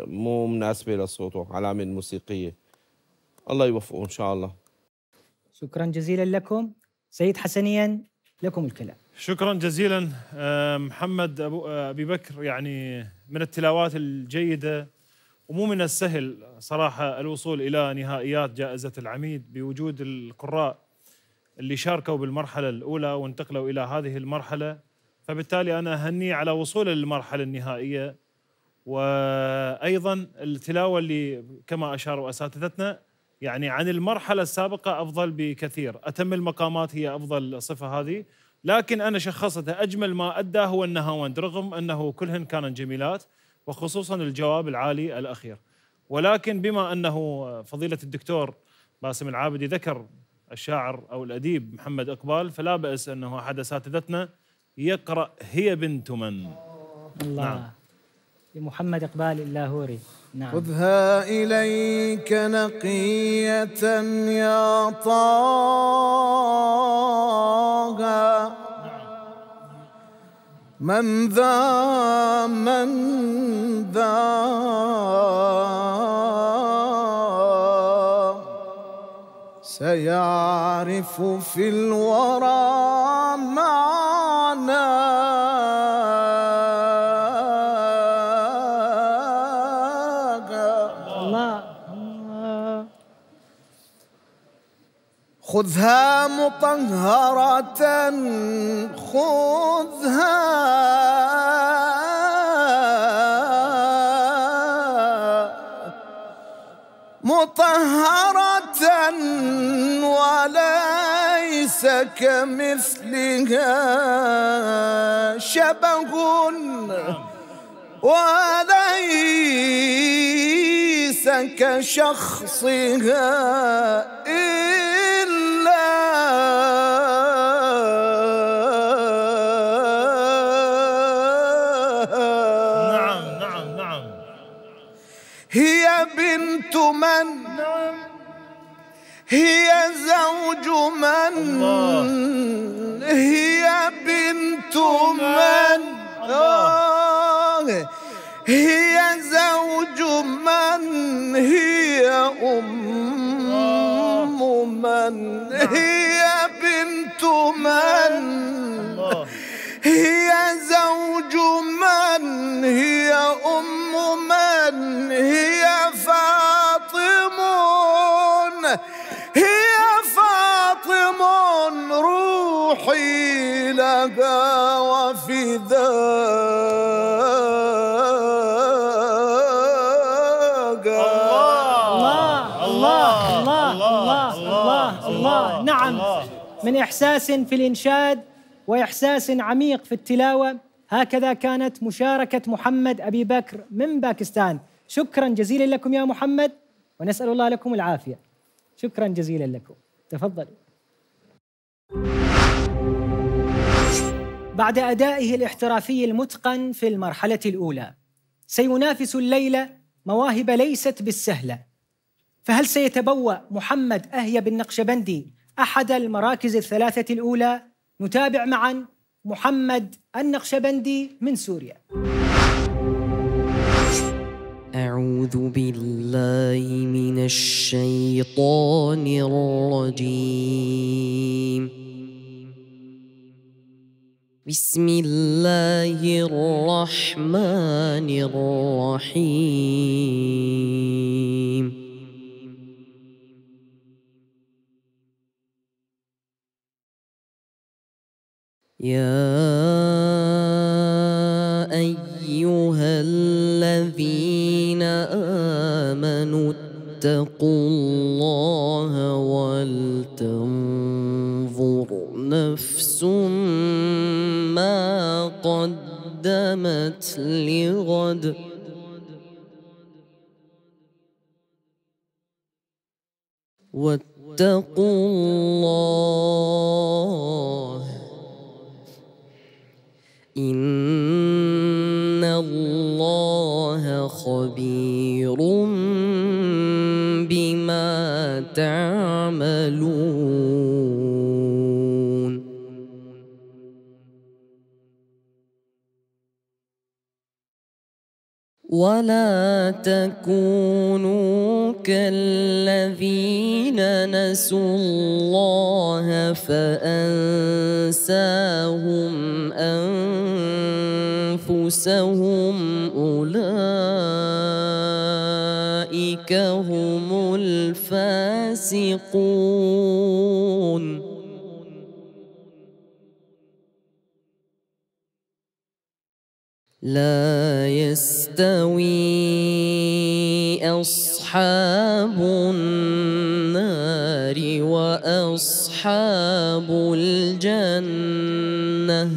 مو مناسبة لصوته، علامة موسيقية. الله يوفقه إن شاء الله. شكرا جزيلا لكم. سيد حسنيا، لكم الكلام. شكرا جزيلا محمد أبو أبي بكر، يعني من التلاوات الجيدة، ومو من السهل صراحة الوصول إلى نهائيات جائزة العميد بوجود القراء اللي شاركوا بالمرحلة الأولى وانتقلوا إلى هذه المرحلة. فبالتالي أنا أهنيه على وصوله للمرحلة النهائية، وأيضا التلاوة اللي كما أشاروا أساتذتنا يعني عن المرحلة السابقة أفضل بكثير. أتم المقامات هي أفضل صفة هذه، لكن أنا شخصتها أجمل ما أدى هو النهاوند، رغم أنه كلهن كانت جميلات، وخصوصاً الجواب العالي الأخير. ولكن بما أنه فضيلة الدكتور باسم العابدي ذكر الشاعر أو الأديب محمد إقبال، فلا بأس أنه أحد أساتذتنا يقرأ هي بنت من. الله. نعم. لمحمد إقبال اللاهوري. نعم. خذها إليك نقية يا طه، من ذا من ذا سيعرف في الورى معنى، خذها مطهرة خذها مطهرة وليس كمثلها شبه وليس كشخصها إلا نعم نعم نعم هي بنت من هي زوج من هي بنت من هي زوج من هي أم من هي بنت من هي زوج من هي أم من هي فاطم هي فاطم روحي لها وفداء نعم الله. من إحساس في الإنشاد وإحساس عميق في التلاوة. هكذا كانت مشاركة محمد أبي بكر من باكستان. شكرا جزيلا لكم يا محمد، ونسأل الله لكم العافية. شكرا جزيلا لكم، تفضلوا. بعد أدائه الاحترافي المتقن في المرحلة الأولى سينافس الليلة مواهب ليست بالسهلة، فهل سيتبوأ محمد أهيب النقشبندي أحد المراكز الثلاثة الأولى؟ نتابع معا محمد النقشبندي من سوريا. أعوذ بالله من الشيطان الرجيم. بسم الله الرحمن الرحيم. يَا أَيُّهَا الَّذِينَ آمَنُوا اتَّقُوا اللَّهَ وَلْتَنْظُرْ نَفْسٌ مَا قَدَّمَتْ لِغَدٍ وَاتَّقُوا اللَّهَ إن الله خبير بما تعملون. ولا تكونوا كالذين نسوا الله فأنساهم أنفسهم أولئك هم الفاسقون. لا يستوي أصحاب النار وأصحاب الجنة.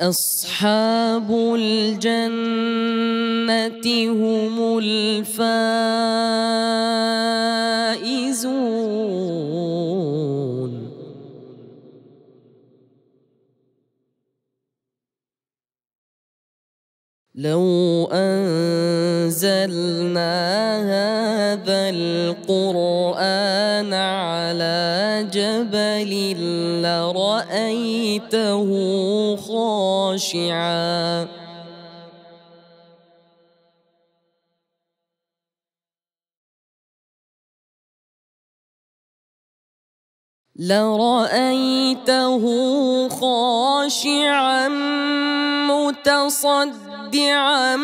أصحاب الجنة هم الفائزون. لو أنزلنا هذا القرآن على جبل لرأيته خاشعا لرأيته خاشعا متصدعا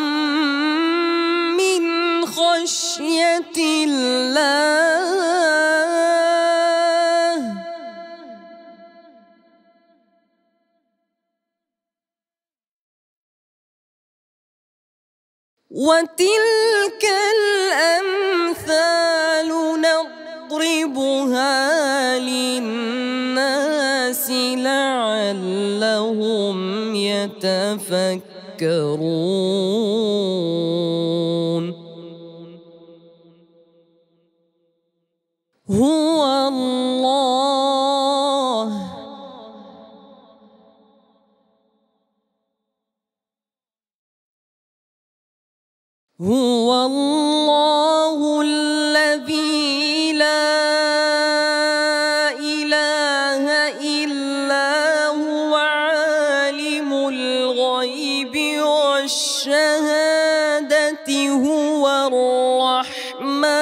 من خشية خشية الله وتلك الأمثال نضربها للناس لعلهم يتفكرون. هو الله هو الله الذي لا إله إلا هو عالم الغيب والشهادة هو الرحمن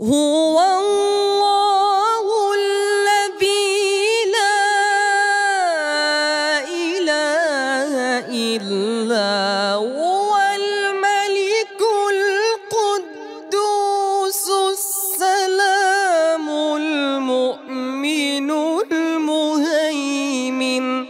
هو الله الذي لا إله إلا هو الملك القدوس السلام المؤمن المهيمن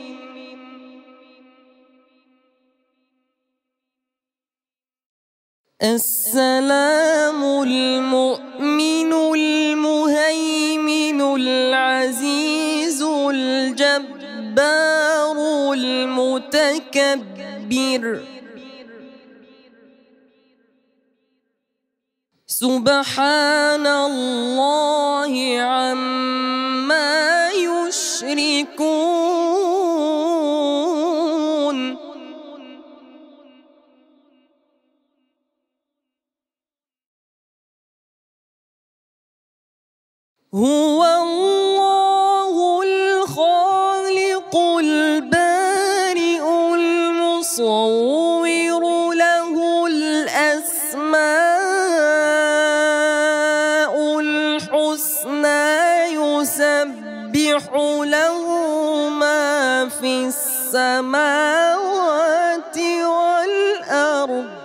السلام المؤمن المهيمن العزيز الجبار المتكبر سبحان الله عما يشركون. هو الله الخالق البارئ المصور له الأسماء الحسنى يسبح له ما في السماوات والأرض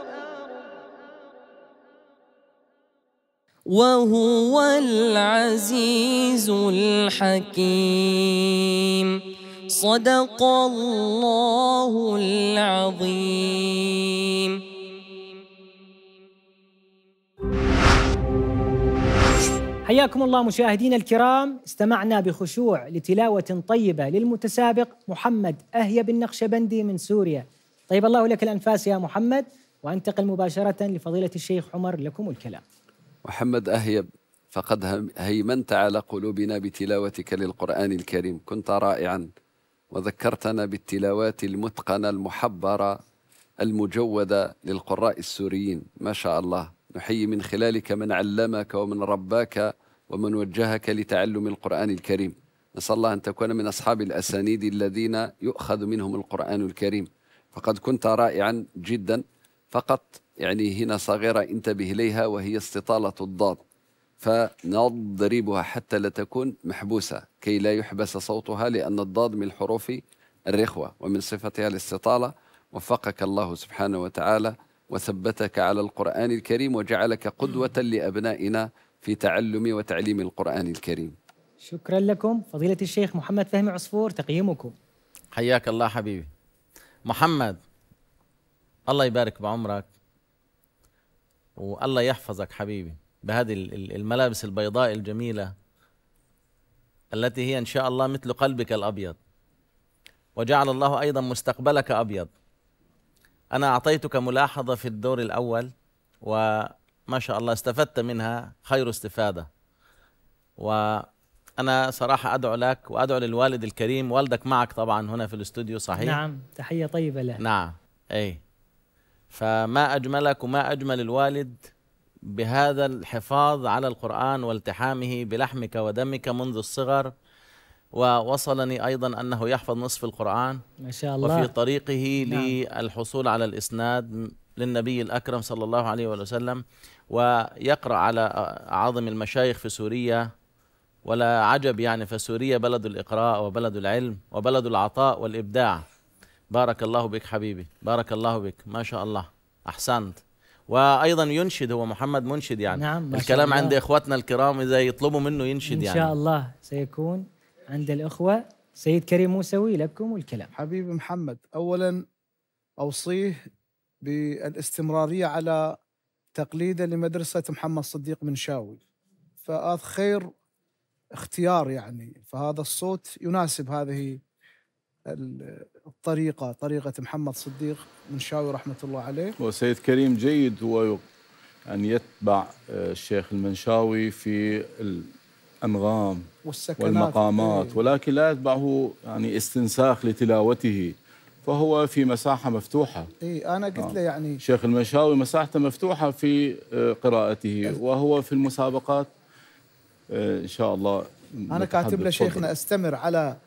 وهو العزيز الحكيم. صدق الله العظيم. حياكم الله مشاهدينا الكرام، استمعنا بخشوع لتلاوة طيبة للمتسابق محمد أهيب النقشبندي من سوريا. طيب الله لك الأنفاس يا محمد، وأنتقل مباشرة لفضيلة الشيخ عمر لكم الكلام. محمد أهيب، فقد هيمنت على قلوبنا بتلاوتك للقرآن الكريم، كنت رائعا وذكرتنا بالتلاوات المتقنة المحبرة المجودة للقراء السوريين، ما شاء الله. نحيي من خلالك من علمك ومن رباك ومن وجهك لتعلم القرآن الكريم. نسأل الله أن تكون من أصحاب الأسانيد الذين يؤخذ منهم القرآن الكريم، فقد كنت رائعا جدا. فقط يعني هنا صغيرة انتبه إليها وهي استطالة الضاد، فنضربها حتى لا تكون محبوسة كي لا يحبس صوتها، لأن الضاد من الحروف الرخوة ومن صفتها الاستطالة. وفقك الله سبحانه وتعالى وثبتك على القرآن الكريم وجعلك قدوة لأبنائنا في تعلم وتعليم القرآن الكريم. شكرا لكم. فضيلة الشيخ محمد فهمي عصفور، تقييمكم. حياك الله حبيبي محمد، الله يبارك بعمرك والله يحفظك حبيبي بهذه الملابس البيضاء الجميلة التي هي إن شاء الله مثل قلبك الأبيض، وجعل الله أيضا مستقبلك أبيض. أنا أعطيتك ملاحظة في الدور الأول وما شاء الله استفدت منها خير استفادة، وأنا صراحة أدعو لك وأدعو للوالد الكريم، والدك معك طبعا هنا في الاستوديو صحيح؟ نعم، تحية طيبة له. نعم أي، فما أجملك وما أجمل الوالد بهذا الحفاظ على القرآن والتحامه بلحمك ودمك منذ الصغر. ووصلني أيضا أنه يحفظ نصف القرآن ما شاء الله، وفي طريقه نعم. للحصول على الإسناد للنبي الأكرم صلى الله عليه وسلم، ويقرأ على أعظم المشايخ في سوريا، ولا عجب يعني، فسوريا بلد الإقراء وبلد العلم وبلد العطاء والإبداع. بارك الله بك حبيبي، بارك الله بك، ما شاء الله أحسنت. وأيضا ينشد، هو محمد منشد يعني. نعم الكلام عند إخوتنا الكرام إذا يطلبوا منه ينشد يعني. إن شاء الله سيكون عند الإخوة. سيد كريم موسوي لكم الكلام. حبيبي محمد، أولا أوصيه بالاستمرارية على تقليده لمدرسة محمد صديق منشاوي، فهذا خير اختيار يعني، فهذا الصوت يناسب هذه الطريقة، طريقة محمد صديق منشاوي رحمة الله عليه. وسيد كريم جيد هو أن يتبع الشيخ المنشاوي في الأنغام والمقامات، ولكن لا يتبعه يعني استنساخ لتلاوته، فهو في مساحة مفتوحة. إيه أنا قلت آه. له يعني شيخ المنشاوي مساحته مفتوحة في قراءته، وهو في المسابقات إن شاء الله. أنا كاتب له شيخنا استمر على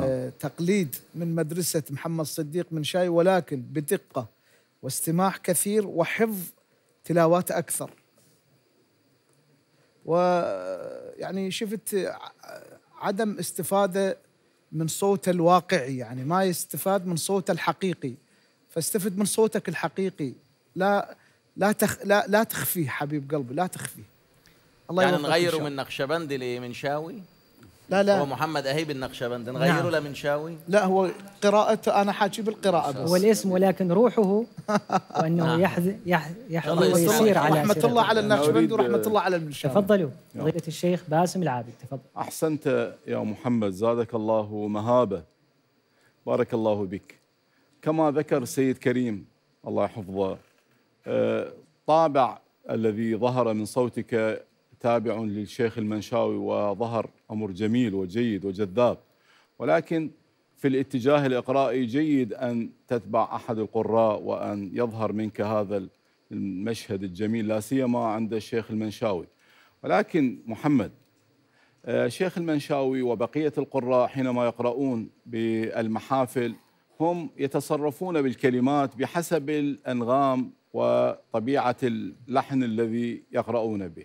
آه تقليد من مدرسة محمد صديق منشاوي، ولكن بدقة واستماع كثير وحفظ تلاوات أكثر. ويعني شفت عدم استفادة من صوته الواقعي، يعني ما يستفاد من صوته الحقيقي، فاستفد من صوتك الحقيقي. لا لا تخ لا لا تخفيه حبيب قلبي، لا تخفيه. الله يعني نغيره من نقشبندي لمنشاوي؟ لا لا، هو محمد أهيب النقشبندي نغيره. نعم. لمنشاوي؟ لا، هو قراءته، أنا حاجي بالقراءة بس. هو الاسم ولكن روحه، وأنه يحذ يحذ ويسير على رحمة الله على النقشبندي ورحمة الله على المنشاوي. تفضلوا فضيلة الشيخ باسم العابدي، تفضل. أحسنت يا محمد، زادك الله مهابة، بارك الله بك. كما ذكر سيد كريم الله يحفظه، طابع الذي ظهر من صوتك تابع للشيخ المنشاوي، وظهر أمر جميل وجيد وجذاب، ولكن في الاتجاه الإقرائي جيد أن تتبع أحد القراء وأن يظهر منك هذا المشهد الجميل، لا سيما عند الشيخ المنشاوي. ولكن محمد، الشيخ المنشاوي وبقية القراء حينما يقرؤون بالمحافل هم يتصرفون بالكلمات بحسب الأنغام وطبيعة اللحن الذي يقرؤون به.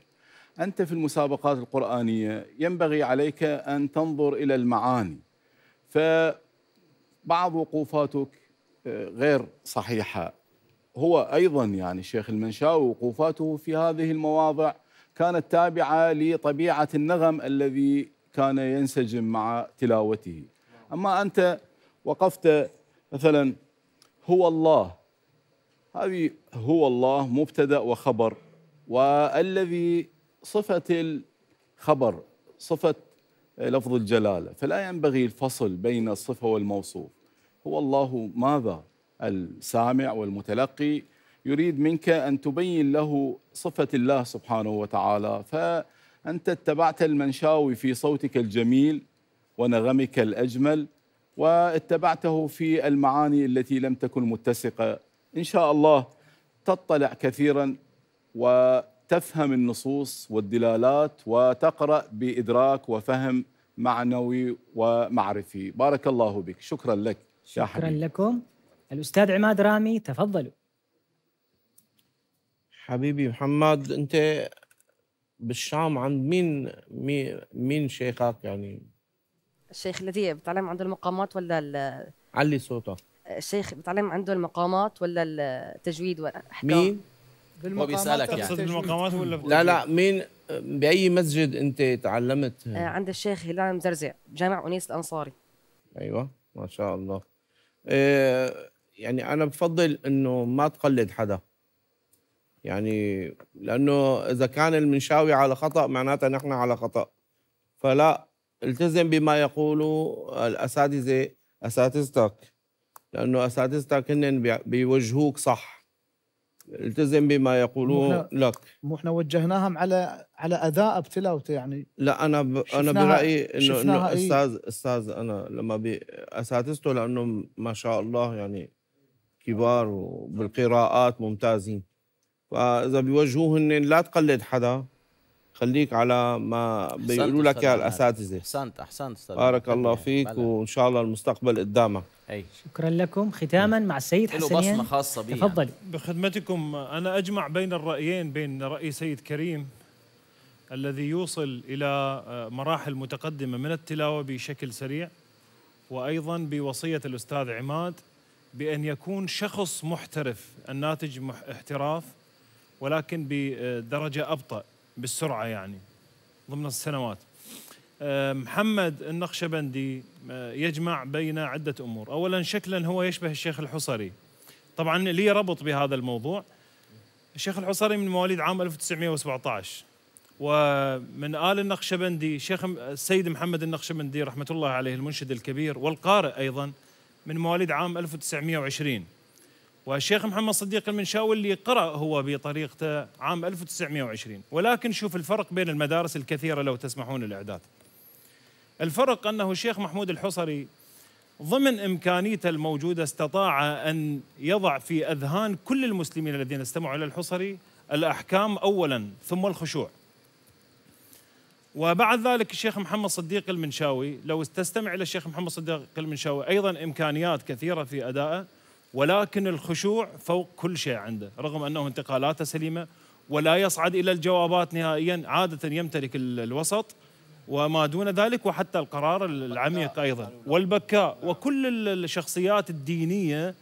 أنت في المسابقات القرآنية ينبغي عليك أن تنظر إلى المعاني، فبعض وقوفاتك غير صحيحة. هو أيضا يعني الشيخ المنشاوي وقوفاته في هذه المواضع كانت تابعة لطبيعة النغم الذي كان ينسجم مع تلاوته. أما أنت وقفت مثلا هو الله، هذه هو الله مبتدأ وخبر، والذي صفة الخبر صفة لفظ الجلالة، فلا ينبغي الفصل بين الصفة والموصوف. هو الله ماذا؟ السامع والمتلقي يريد منك أن تبين له صفة الله سبحانه وتعالى، فأنت اتبعت المنشاوي في صوتك الجميل ونغمك الأجمل، واتبعته في المعاني التي لم تكن متسقة. إن شاء الله تطلع كثيرا و تفهم النصوص والدلالات، وتقرأ بإدراك وفهم معنوي ومعرفي. بارك الله بك، شكرا لك. شكرا حبيب. لكم الأستاذ عماد رامي، تفضلوا. حبيبي محمد، أنت بالشام عند مين مين, مين شيخك يعني؟ الشيخ الذي بتعلم عنده المقامات ولا علي صوتك؟ الشيخ بتعلم عنده المقامات ولا التجويد والأحكام؟ مين؟ هو بيسألك يعني بالمقامات ولا لا لا مين بأي مسجد أنت تعلمت؟ آه عند الشيخ هلال مزرزع جامع أنيس الأنصاري. أيوة ما شاء الله. آه يعني أنا بفضل إنه ما تقلد حدا، يعني لأنه إذا كان المنشاوي على خطأ معناته نحن على خطأ، فلا التزم بما يقولوا الأساتذة أساتذتك، لأنه أساتذتك هن بيوجهوك صح. التزم بما يقولون لك. مو احنا وجهناهم على على اداء بتلاوته يعني؟ لا انا ب... انا برايي انه انه إيه؟ استاذ استاذ انا لما بي... اساتذته، لانه ما شاء الله يعني كبار وبالقراءات ممتازين، فاذا بيوجهوهن لا تقلد حدا خليك على ما بيقولوا لك يا الاساتذه. احسنت احسنت استاذ، بارك الله فيك بلد. وان شاء الله المستقبل قدامك. اي شكرا لكم. ختاما مع السيد حسنين، له بصمه خاصه به، تفضل. بخدمتكم انا اجمع بين الرايين، بين راي سيد كريم الذي يوصل الى مراحل متقدمه من التلاوه بشكل سريع، وايضا بوصيه الاستاذ عماد بان يكون شخص محترف الناتج احتراف ولكن بدرجه ابطأ بالسرعة يعني ضمن السنوات. محمد النقشبندي يجمع بين عدة أمور. أولا شكلا هو يشبه الشيخ الحصري، طبعا لي ربط بهذا الموضوع. الشيخ الحصري من مواليد عام ألف وتسعمئة وسبعة عشر، ومن آل النقشبندي شيخ السيد محمد النقشبندي رحمة الله عليه المنشد الكبير والقارئ أيضا من مواليد عام ألف وتسعمئة وعشرين، والشيخ محمد صديق المنشاوي اللي قرأ هو بطريقته عام ألف وتسعمئة وعشرين. ولكن شوف الفرق بين المدارس الكثيرة لو تسمحون الإعداد. الفرق أنه الشيخ محمود الحصري ضمن إمكانيته الموجودة استطاع أن يضع في أذهان كل المسلمين الذين استمعوا إلى الحصري الأحكام أولاً ثم الخشوع. وبعد ذلك الشيخ محمد صديق المنشاوي، لو تستمع إلى الشيخ محمد صديق المنشاوي أيضاً إمكانيات كثيرة في أدائه، ولكن الخشوع فوق كل شيء عنده، رغم أنه انتقالاته سليمة ولا يصعد إلى الجوابات نهائياً، عادة يمتلك الوسط وما دون ذلك، وحتى القرار العميق أيضاً والبكاء. وكل الشخصيات الدينية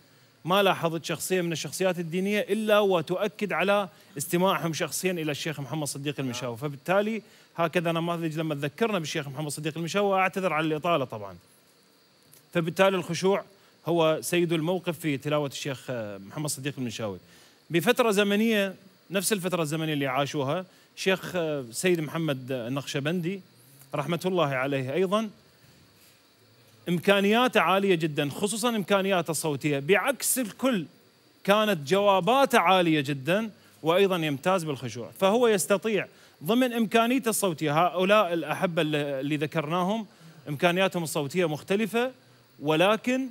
ما لاحظت شخصية من الشخصيات الدينية إلا وتؤكد على استماعهم شخصياً إلى الشيخ محمد صديق المنشاوي. فبالتالي هكذا نماذج لما تذكرنا بالشيخ محمد صديق المنشاوي، أعتذر على الإطالة طبعاً. فبالتالي الخشوع هو سيد الموقف في تلاوة الشيخ محمد صديق المنشاوي. بفترة زمنية نفس الفترة الزمنية اللي عاشوها شيخ سيد محمد النقشبندي رحمة الله عليه أيضاً إمكانياته عالية جداً، خصوصاً إمكانياته الصوتية. بعكس الكل كانت جواباته عالية جداً، وأيضاً يمتاز بالخشوع. فهو يستطيع ضمن إمكانيته الصوتية، هؤلاء الأحبة اللي ذكرناهم إمكانياتهم الصوتية مختلفة ولكن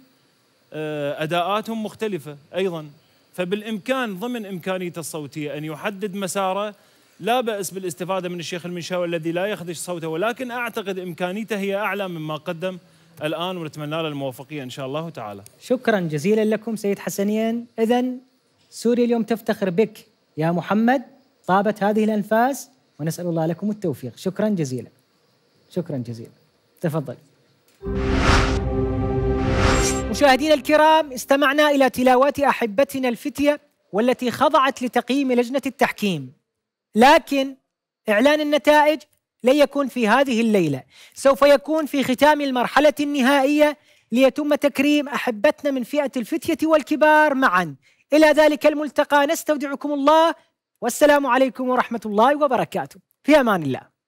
أداءاتهم مختلفة أيضاً، فبالإمكان ضمن إمكانيته الصوتية أن يحدد مساره. لا بأس بالاستفادة من الشيخ المنشاوي الذي لا يخدش صوته، ولكن أعتقد إمكانيته هي أعلى مما قدم الآن، ونتمنى له الموفقية إن شاء الله تعالى. شكراً جزيلاً لكم سيد حسنين. إذن سوريا اليوم تفتخر بك يا محمد، طابت هذه الأنفاس، ونسأل الله لكم التوفيق. شكراً جزيلاً، شكراً جزيلاً، تفضل. مشاهدينا الكرام، استمعنا إلى تلاوات أحبتنا الفتية والتي خضعت لتقييم لجنة التحكيم، لكن إعلان النتائج لن يكون في هذه الليلة، سوف يكون في ختام المرحلة النهائية ليتم تكريم أحبتنا من فئة الفتية والكبار معا. إلى ذلك الملتقى نستودعكم الله، والسلام عليكم ورحمة الله وبركاته، في أمان الله.